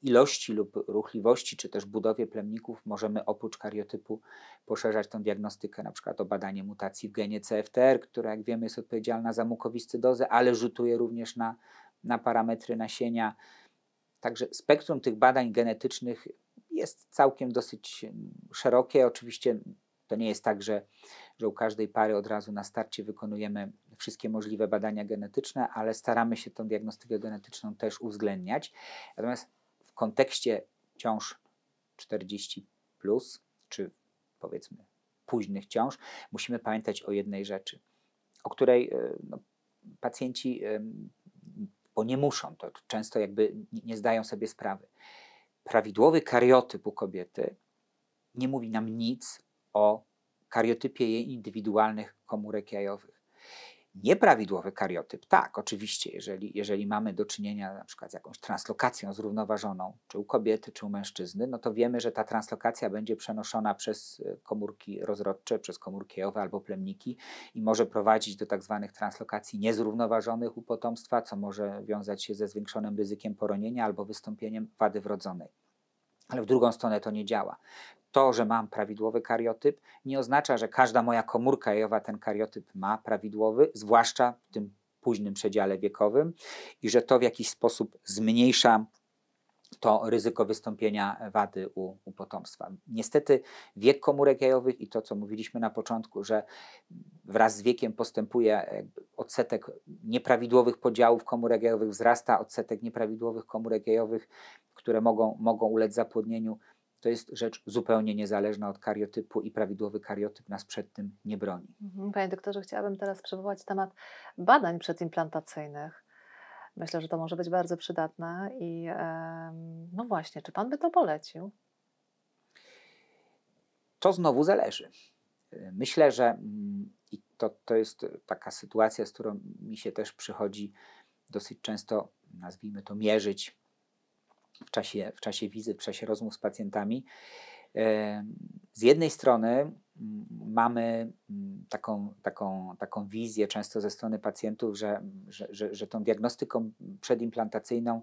ilości lub ruchliwości, czy też budowie plemników, możemy oprócz kariotypu poszerzać tą diagnostykę na przykład o badanie mutacji w genie C F T R, która jak wiemy jest odpowiedzialna za mukowiscydozę, ale rzutuje również na, na parametry nasienia. Także spektrum tych badań genetycznych jest całkiem dosyć szerokie. Oczywiście to nie jest tak, że, że u każdej pary od razu na starcie wykonujemy wszystkie możliwe badania genetyczne, ale staramy się tą diagnostykę genetyczną też uwzględniać. Natomiast w kontekście ciąż czterdzieści plus, czy powiedzmy późnych ciąż, musimy pamiętać o jednej rzeczy, o której no, pacjenci, bo nie muszą, to często jakby nie zdają sobie sprawy. Prawidłowy kariotyp u kobiety nie mówi nam nic o kariotypie jej indywidualnych komórek jajowych. Nieprawidłowy kariotyp, tak, oczywiście, jeżeli, jeżeli mamy do czynienia na przykład z jakąś translokacją zrównoważoną, czy u kobiety, czy u mężczyzny, no to wiemy, że ta translokacja będzie przenoszona przez komórki rozrodcze, przez komórki jajowe albo plemniki i może prowadzić do tak zwanych translokacji niezrównoważonych u potomstwa, co może wiązać się ze zwiększonym ryzykiem poronienia albo wystąpieniem wady wrodzonej. Ale w drugą stronę to nie działa. To, że mam prawidłowy kariotyp, nie oznacza, że każda moja komórka jajowa ten kariotyp ma prawidłowy, zwłaszcza w tym późnym przedziale wiekowym i że to w jakiś sposób zmniejsza to ryzyko wystąpienia wady u, u potomstwa. Niestety wiek komórek jajowych i to, co mówiliśmy na początku, że wraz z wiekiem postępuje jakby odsetek nieprawidłowych podziałów komórek jajowych, wzrasta odsetek nieprawidłowych komórek jajowych, które mogą, mogą ulec zapłodnieniu. To jest rzecz zupełnie niezależna od kariotypu i prawidłowy kariotyp nas przed tym nie broni. Panie doktorze, chciałabym teraz przywołać temat badań przedimplantacyjnych. Myślę, że to może być bardzo przydatne i no właśnie, czy pan by to polecił? To znowu zależy. Myślę, że i to, to jest taka sytuacja, z którą mi się też przychodzi dosyć często, nazwijmy to, mierzyć w czasie, w czasie wizyt, w czasie rozmów z pacjentami. Z jednej strony mamy taką, taką, taką wizję często ze strony pacjentów, że, że, że, że tą diagnostyką przedimplantacyjną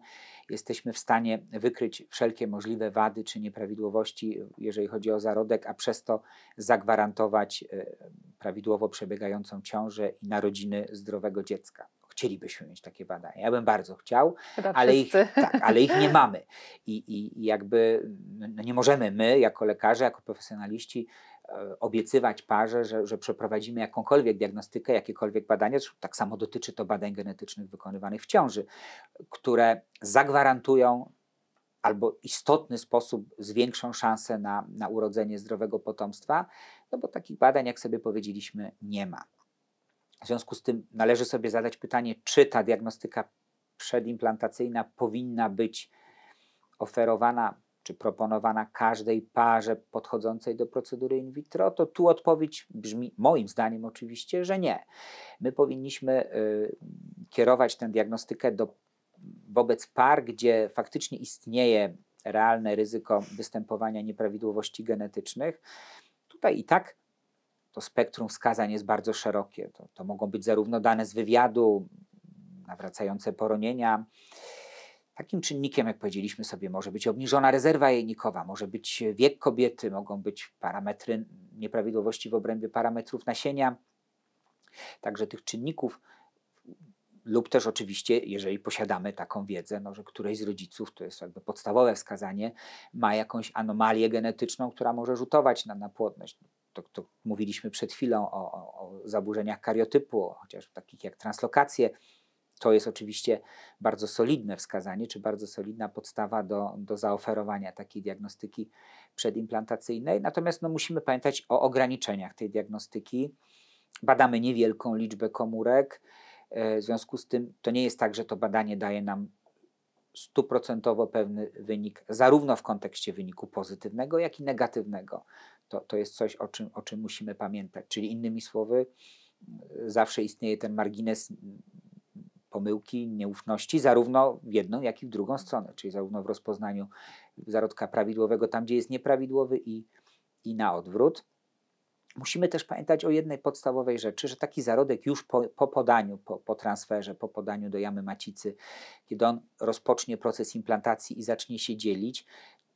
jesteśmy w stanie wykryć wszelkie możliwe wady czy nieprawidłowości, jeżeli chodzi o zarodek, a przez to zagwarantować prawidłowo przebiegającą ciążę i narodziny zdrowego dziecka. Chcielibyśmy mieć takie badania. Ja bym bardzo chciał, ale ich, tak, ale ich nie mamy. I, i, i jakby no nie możemy my, jako lekarze, jako profesjonaliści, obiecywać parze, że, że przeprowadzimy jakąkolwiek diagnostykę, jakiekolwiek badania, tak samo dotyczy to badań genetycznych wykonywanych w ciąży, które zagwarantują albo istotny sposób zwiększą szansę na, na urodzenie zdrowego potomstwa, no bo takich badań, jak sobie powiedzieliśmy, nie ma. W związku z tym należy sobie zadać pytanie, czy ta diagnostyka przedimplantacyjna powinna być oferowana czy proponowana każdej parze podchodzącej do procedury in vitro, to tu odpowiedź brzmi, moim zdaniem oczywiście, że nie. My powinniśmy y, kierować tę diagnostykę do, wobec par, gdzie faktycznie istnieje realne ryzyko występowania nieprawidłowości genetycznych. Tutaj i tak to spektrum wskazań jest bardzo szerokie. To, to mogą być zarówno dane z wywiadu, nawracające poronienia. Takim czynnikiem, jak powiedzieliśmy sobie, może być obniżona rezerwa jajnikowa, może być wiek kobiety, mogą być parametry nieprawidłowości w obrębie parametrów nasienia. Także tych czynników lub też oczywiście, jeżeli posiadamy taką wiedzę, no, że któreś z rodziców, to jest jakby podstawowe wskazanie, ma jakąś anomalię genetyczną, która może rzutować na, na płodność. To, to mówiliśmy przed chwilą o, o, o zaburzeniach kariotypu, chociaż takich jak translokacje. To jest oczywiście bardzo solidne wskazanie, czy bardzo solidna podstawa do, do zaoferowania takiej diagnostyki przedimplantacyjnej. Natomiast no, musimy pamiętać o ograniczeniach tej diagnostyki. Badamy niewielką liczbę komórek. W związku z tym to nie jest tak, że to badanie daje nam stuprocentowo pewny wynik, zarówno w kontekście wyniku pozytywnego, jak i negatywnego. To, to jest coś, o czym, o czym musimy pamiętać. Czyli innymi słowy, zawsze istnieje ten margines pomyłki, nieufności, zarówno w jedną, jak i w drugą stronę, czyli zarówno w rozpoznaniu zarodka prawidłowego tam, gdzie jest nieprawidłowy i, i na odwrót. Musimy też pamiętać o jednej podstawowej rzeczy, że taki zarodek już po, po podaniu, po, po transferze, po podaniu do jamy macicy, kiedy on rozpocznie proces implantacji i zacznie się dzielić,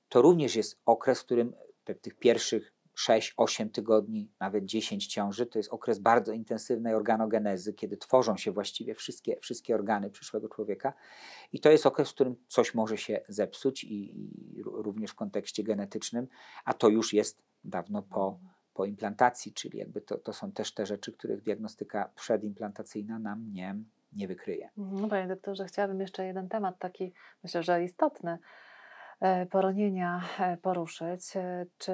to również jest okres, w którym te, tych pierwszych sześć, osiem tygodni, nawet dziesięć ciąży, to jest okres bardzo intensywnej organogenezy, kiedy tworzą się właściwie wszystkie, wszystkie organy przyszłego człowieka i to jest okres, w którym coś może się zepsuć i, i również w kontekście genetycznym, a to już jest dawno po, po implantacji, czyli jakby to, to są też te rzeczy, których diagnostyka przedimplantacyjna nam nie, nie wykryje. No, panie doktorze, chciałabym jeszcze jeden temat taki, myślę, że istotny, poronienia poruszyć, czy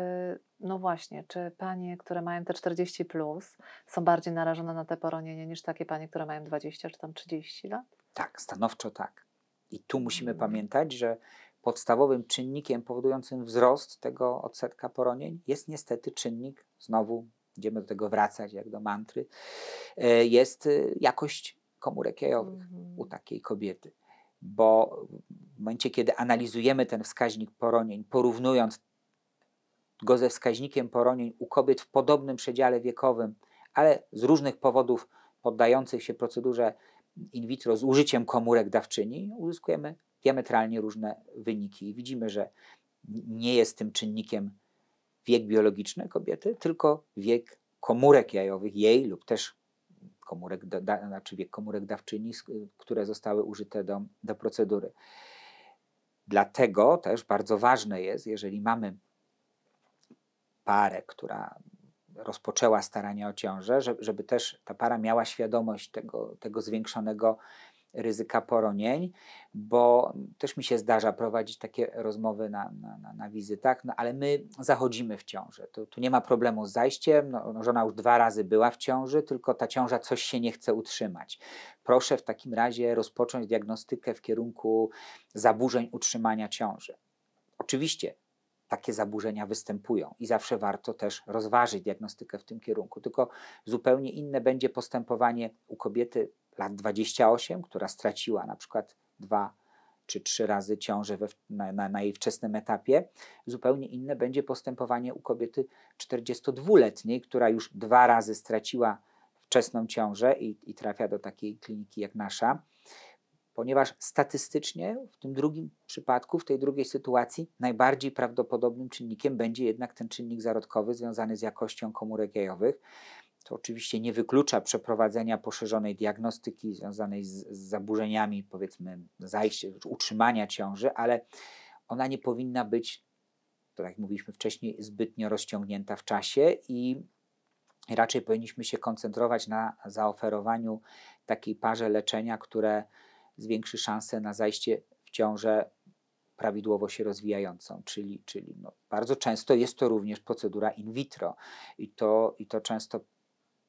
no właśnie, czy panie, które mają te czterdzieści plus są bardziej narażone na te poronienie niż takie panie, które mają dwadzieścia czy tam trzydzieści lat? Tak, stanowczo tak. I tu musimy hmm. pamiętać, że podstawowym czynnikiem powodującym wzrost tego odsetka poronień jest niestety czynnik, znowu będziemy do tego wracać jak do mantry, jest jakość komórek jajowych hmm. u takiej kobiety. Bo w momencie, kiedy analizujemy ten wskaźnik poronień, porównując go ze wskaźnikiem poronień u kobiet w podobnym przedziale wiekowym, ale z różnych powodów poddających się procedurze in vitro z użyciem komórek dawczyni, uzyskujemy diametralnie różne wyniki. I widzimy, że nie jest tym czynnikiem wiek biologiczny kobiety, tylko wiek komórek jajowych jej lub też komórek, da, znaczy wiek komórek dawczyni, które zostały użyte do, do procedury. Dlatego też bardzo ważne jest, jeżeli mamy parę, która rozpoczęła starania o ciążę, żeby też ta para miała świadomość tego, tego zwiększonego ryzyka poronień, bo też mi się zdarza prowadzić takie rozmowy na, na, na wizytach, no ale my zachodzimy w ciążę. Tu, tu nie ma problemu z zajściem, no, żona już dwa razy była w ciąży, tylko ta ciąża coś się nie chce utrzymać. Proszę w takim razie rozpocząć diagnostykę w kierunku zaburzeń utrzymania ciąży. Oczywiście takie zaburzenia występują i zawsze warto też rozważyć diagnostykę w tym kierunku, tylko zupełnie inne będzie postępowanie u kobiety lat dwudziestu ośmiu, która straciła na przykład dwa czy trzy razy ciążę we, na, na, na jej wczesnym etapie. Zupełnie inne będzie postępowanie u kobiety czterdziestodwuletniej, która już dwa razy straciła wczesną ciążę i, i trafia do takiej kliniki jak nasza. Ponieważ statystycznie w tym drugim przypadku, w tej drugiej sytuacji najbardziej prawdopodobnym czynnikiem będzie jednak ten czynnik zarodkowy związany z jakością komórek jajowych. To oczywiście nie wyklucza przeprowadzenia poszerzonej diagnostyki związanej z, z zaburzeniami, powiedzmy, zajścia, utrzymania ciąży, ale ona nie powinna być, tak jak mówiliśmy wcześniej, zbytnio rozciągnięta w czasie i raczej powinniśmy się koncentrować na zaoferowaniu takiej parze leczenia, które zwiększy szansę na zajście w ciążę prawidłowo się rozwijającą, czyli, czyli no bardzo często jest to również procedura in vitro i to, i to często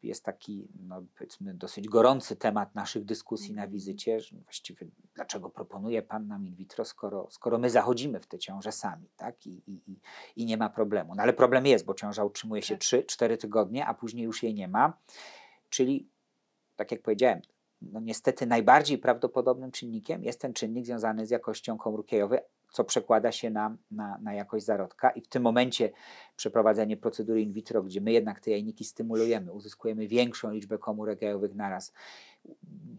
jest taki, no powiedzmy, dosyć gorący temat naszych dyskusji na wizycie, że właściwie dlaczego proponuje Pan nam in vitro, skoro, skoro my zachodzimy w te ciąże sami, tak? I, i, i nie ma problemu. No ale problem jest, bo ciąża utrzymuje się trzy cztery tygodnie, a później już jej nie ma, czyli tak jak powiedziałem, no niestety najbardziej prawdopodobnym czynnikiem jest ten czynnik związany z jakością komórek jajowych, co przekłada się na, na, na jakość zarodka i w tym momencie przeprowadzenie procedury in vitro, gdzie my jednak te jajniki stymulujemy, uzyskujemy większą liczbę komórek jajowych naraz,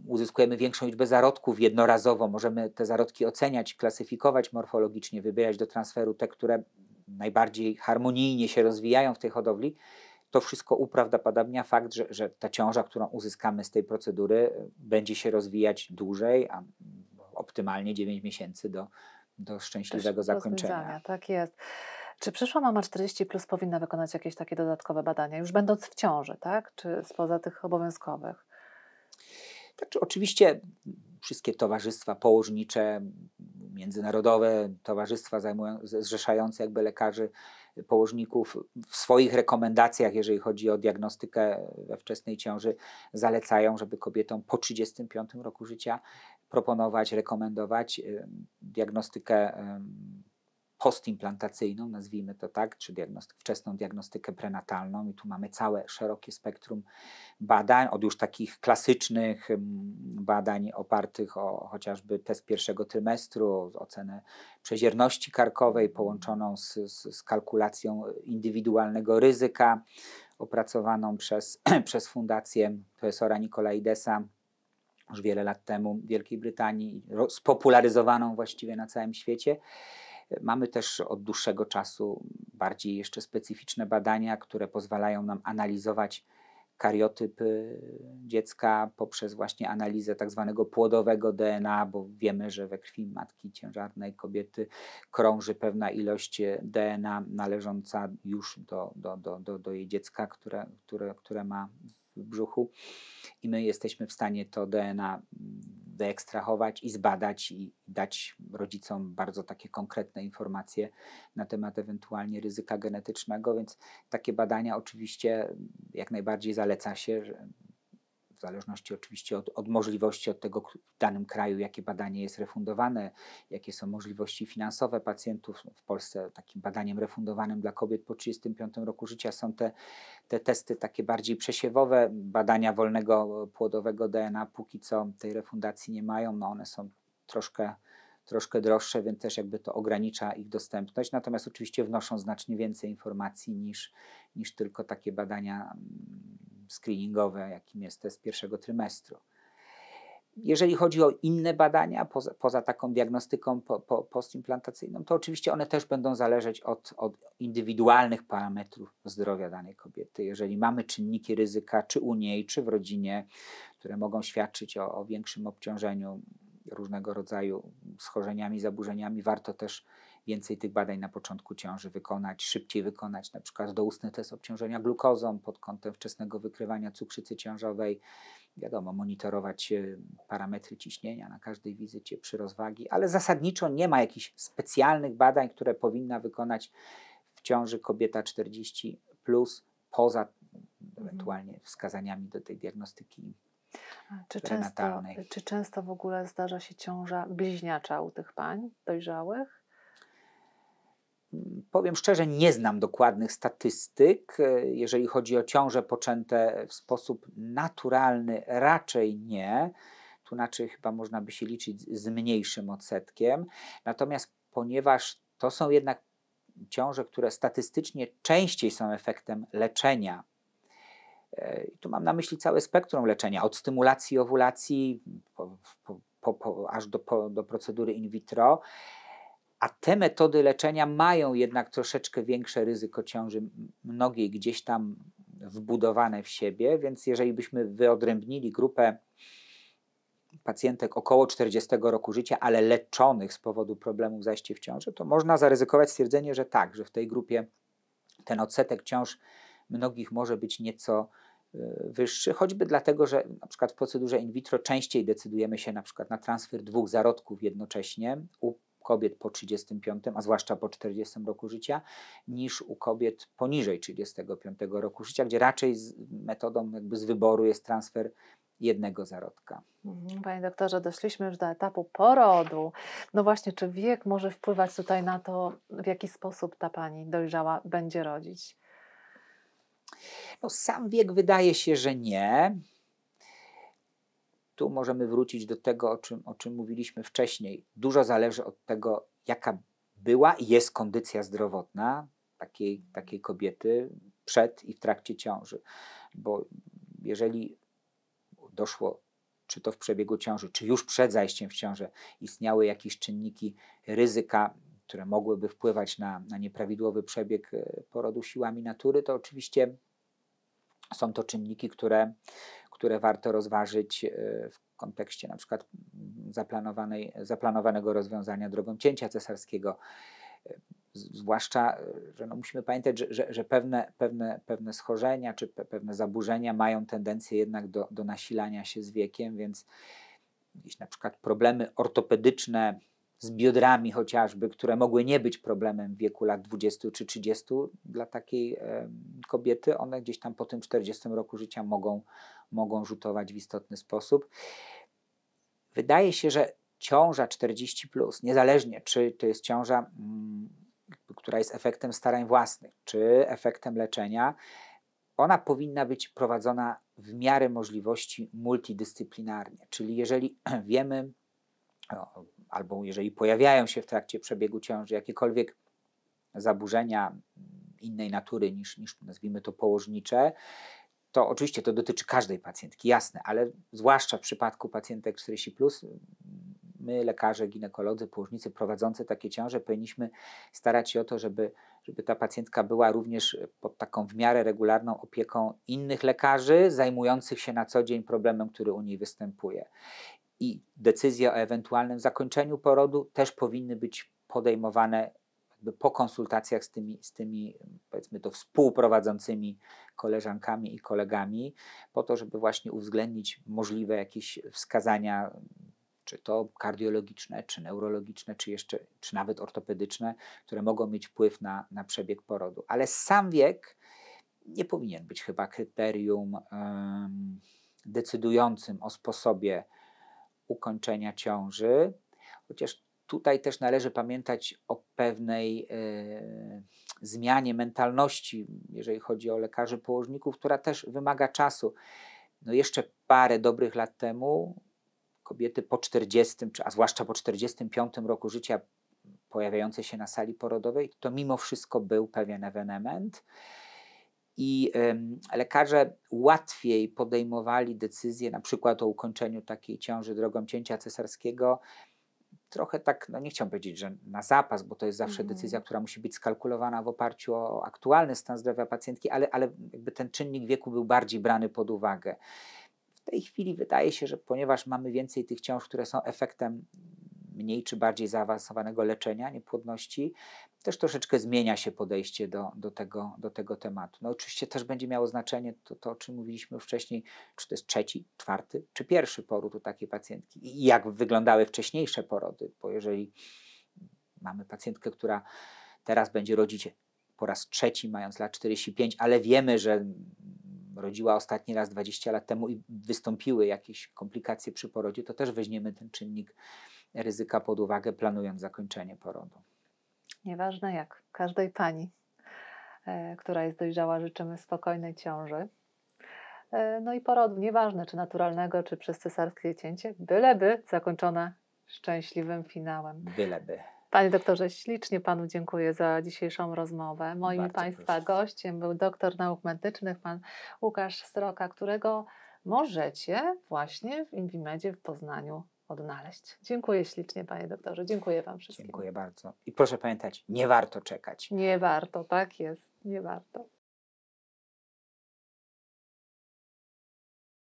uzyskujemy większą liczbę zarodków jednorazowo, możemy te zarodki oceniać, klasyfikować morfologicznie, wybierać do transferu te, które najbardziej harmonijnie się rozwijają w tej hodowli. To wszystko uprawdopodobnia fakt, że, że ta ciąża, którą uzyskamy z tej procedury, będzie się rozwijać dłużej, a optymalnie dziewięć miesięcy do, do szczęśliwego zakończenia. Tak jest. Czy przyszła mama czterdzieści plus powinna wykonać jakieś takie dodatkowe badania, już będąc w ciąży, tak? Czy spoza tych obowiązkowych? Znaczy, oczywiście wszystkie towarzystwa położnicze, międzynarodowe towarzystwa zajmują, zrzeszające jakby lekarzy, położników w swoich rekomendacjach, jeżeli chodzi o diagnostykę we wczesnej ciąży, zalecają, żeby kobietom po trzydziestym piątym roku życia proponować, rekomendować diagnostykę postimplantacyjną, nazwijmy to tak, czy diagnosty- wczesną diagnostykę prenatalną i tu mamy całe szerokie spektrum badań, od już takich klasycznych badań opartych o chociażby test pierwszego trymestru, ocenę przezierności karkowej połączoną z, z, z kalkulacją indywidualnego ryzyka opracowaną przez, przez Fundację Profesora Nicolaidesa już wiele lat temu w Wielkiej Brytanii, spopularyzowaną właściwie na całym świecie. Mamy też od dłuższego czasu bardziej jeszcze specyficzne badania, które pozwalają nam analizować kariotypy dziecka poprzez właśnie analizę tak zwanego płodowego D N A, bo wiemy, że we krwi matki ciężarnej kobiety krąży pewna ilość D N A należąca już do, do, do, do, do jej dziecka, które, które, które ma w brzuchu i my jesteśmy w stanie to D N A wyekstrahować i zbadać i dać rodzicom bardzo takie konkretne informacje na temat ewentualnie ryzyka genetycznego, więc takie badania oczywiście jak najbardziej zaleca się, że w zależności oczywiście od, od możliwości, od tego w danym kraju, jakie badanie jest refundowane, jakie są możliwości finansowe pacjentów. W Polsce takim badaniem refundowanym dla kobiet po trzydziestym piątym roku życia są te, te testy takie bardziej przesiewowe, badania wolnego płodowego D N A póki co tej refundacji nie mają, no one są troszkę, troszkę droższe, więc też jakby to ogranicza ich dostępność, natomiast oczywiście wnoszą znacznie więcej informacji niż, niż tylko takie badania screeningowe, jakim jest test pierwszego trymestru. Jeżeli chodzi o inne badania, poza, poza taką diagnostyką po, po, postimplantacyjną, to oczywiście one też będą zależeć od, od indywidualnych parametrów zdrowia danej kobiety. Jeżeli mamy czynniki ryzyka, czy u niej, czy w rodzinie, które mogą świadczyć o, o większym obciążeniu różnego rodzaju schorzeniami, zaburzeniami, warto też więcej tych badań na początku ciąży wykonać, szybciej wykonać, na przykład doustny test obciążenia glukozą pod kątem wczesnego wykrywania cukrzycy ciążowej. Wiadomo, monitorować parametry ciśnienia na każdej wizycie przy rozwagi, ale zasadniczo nie ma jakichś specjalnych badań, które powinna wykonać w ciąży kobieta czterdzieści plus, poza ewentualnie wskazaniami do tej diagnostyki. Czy często, czy często w ogóle zdarza się ciąża bliźniacza u tych pań dojrzałych? Powiem szczerze, nie znam dokładnych statystyk. Jeżeli chodzi o ciąże poczęte w sposób naturalny, raczej nie. tu znaczy chyba można by się liczyć z mniejszym odsetkiem. Natomiast ponieważ to są jednak ciąże, które statystycznie częściej są efektem leczenia, i tu mam na myśli całe spektrum leczenia, od stymulacji owulacji po, po, po, po, aż do, po, do procedury in vitro, a te metody leczenia mają jednak troszeczkę większe ryzyko ciąży mnogiej gdzieś tam wbudowane w siebie, więc jeżeli byśmy wyodrębnili grupę pacjentek około czterdziestego roku życia, ale leczonych z powodu problemów zajścia w ciąży, to można zaryzykować stwierdzenie, że tak, że w tej grupie ten odsetek ciąż mnogich może być nieco wyższy, choćby dlatego, że na przykład w procedurze in vitro częściej decydujemy się na przykład na transfer dwóch zarodków jednocześnie u kobiet po trzydziestym piątym, a zwłaszcza po czterdziestym roku życia, niż u kobiet poniżej trzydziestego piątego roku życia, gdzie raczej z metodą jakby z wyboru jest transfer jednego zarodka. Panie doktorze, doszliśmy już do etapu porodu. No właśnie, czy wiek może wpływać tutaj na to, w jaki sposób ta pani dojrzała będzie rodzić? No, sam wiek wydaje się, że nie. Tu możemy wrócić do tego, o czym, o czym mówiliśmy wcześniej. Dużo zależy od tego, jaka była i jest kondycja zdrowotna takiej, takiej kobiety przed i w trakcie ciąży. Bo jeżeli doszło, czy to w przebiegu ciąży, czy już przed zajściem w ciążę, istniały jakieś czynniki ryzyka, które mogłyby wpływać na, na nieprawidłowy przebieg porodu siłami natury, to oczywiście są to czynniki, które, które warto rozważyć w kontekście na przykład zaplanowanej, zaplanowanego rozwiązania drogą cięcia cesarskiego. Zwłaszcza, że no musimy pamiętać, że, że, że pewne, pewne, pewne schorzenia czy pe, pewne zaburzenia mają tendencję jednak do, do nasilania się z wiekiem, więc jakieś na przykład problemy ortopedyczne z biodrami chociażby, które mogły nie być problemem w wieku lat dwudziestu czy trzydziestu dla takiej e, kobiety, one gdzieś tam po tym czterdziestym roku życia mogą, mogą rzutować w istotny sposób. Wydaje się, że ciąża czterdzieści plus, niezależnie czy to jest ciąża, m, która jest efektem starań własnych, czy efektem leczenia, ona powinna być prowadzona w miarę możliwości multidyscyplinarnie. Czyli jeżeli wiemy, no, albo jeżeli pojawiają się w trakcie przebiegu ciąży jakiekolwiek zaburzenia innej natury niż, niż nazwijmy to położnicze, to oczywiście to dotyczy każdej pacjentki, jasne, ale zwłaszcza w przypadku pacjentek czterdzieści plus, my lekarze, ginekolodzy, położnicy prowadzący takie ciąże powinniśmy starać się o to, żeby, żeby ta pacjentka była również pod taką w miarę regularną opieką innych lekarzy zajmujących się na co dzień problemem, który u niej występuje. I decyzje o ewentualnym zakończeniu porodu też powinny być podejmowane jakby po konsultacjach z tymi, z tymi, powiedzmy to, współprowadzącymi koleżankami i kolegami, po to, żeby właśnie uwzględnić możliwe jakieś wskazania, czy to kardiologiczne, czy neurologiczne, czy jeszcze, czy nawet ortopedyczne, które mogą mieć wpływ na, na przebieg porodu. Ale sam wiek nie powinien być chyba kryterium um, decydującym o sposobie ukończenia ciąży, chociaż tutaj też należy pamiętać o pewnej y, zmianie mentalności, jeżeli chodzi o lekarzy położników, która też wymaga czasu. No jeszcze parę dobrych lat temu kobiety po czterdziestym, a zwłaszcza po czterdziestym piątym roku życia pojawiające się na sali porodowej, to mimo wszystko był pewien ewenement i y, lekarze łatwiej podejmowali decyzje na przykład o ukończeniu takiej ciąży drogą cięcia cesarskiego, trochę tak, no nie chciałbym powiedzieć, że na zapas, bo to jest zawsze mhm. decyzja, która musi być skalkulowana w oparciu o aktualny stan zdrowia pacjentki, ale, ale jakby ten czynnik wieku był bardziej brany pod uwagę. W tej chwili wydaje się, że ponieważ mamy więcej tych ciąż, które są efektem mniej czy bardziej zaawansowanego leczenia niepłodności, też troszeczkę zmienia się podejście do, do, tego, do tego tematu. No oczywiście też będzie miało znaczenie to, to, o czym mówiliśmy wcześniej, czy to jest trzeci, czwarty, czy pierwszy poród u takiej pacjentki i jak wyglądały wcześniejsze porody, bo jeżeli mamy pacjentkę, która teraz będzie rodzić po raz trzeci, mając lat czterdzieści pięć, ale wiemy, że rodziła ostatni raz dwadzieścia lat temu i wystąpiły jakieś komplikacje przy porodzie, to też weźmiemy ten czynnik ryzyka pod uwagę, planując zakończenie porodu. Nieważne jak, każdej pani, która jest dojrzała, życzymy spokojnej ciąży. no i porodu, nieważne czy naturalnego, czy przez cesarskie cięcie, byleby zakończone szczęśliwym finałem. Byleby. Panie doktorze, ślicznie Panu dziękuję za dzisiejszą rozmowę. Moim Bardzo Państwa proszę. gościem był doktor nauk medycznych, pan Łukasz Sroka, którego możecie właśnie w Invimedzie w Poznaniu odnaleźć. Dziękuję ślicznie, panie doktorze. Dziękuję wam wszystkim. Dziękuję bardzo. I proszę pamiętać, nie warto czekać. Nie warto, tak jest, nie warto.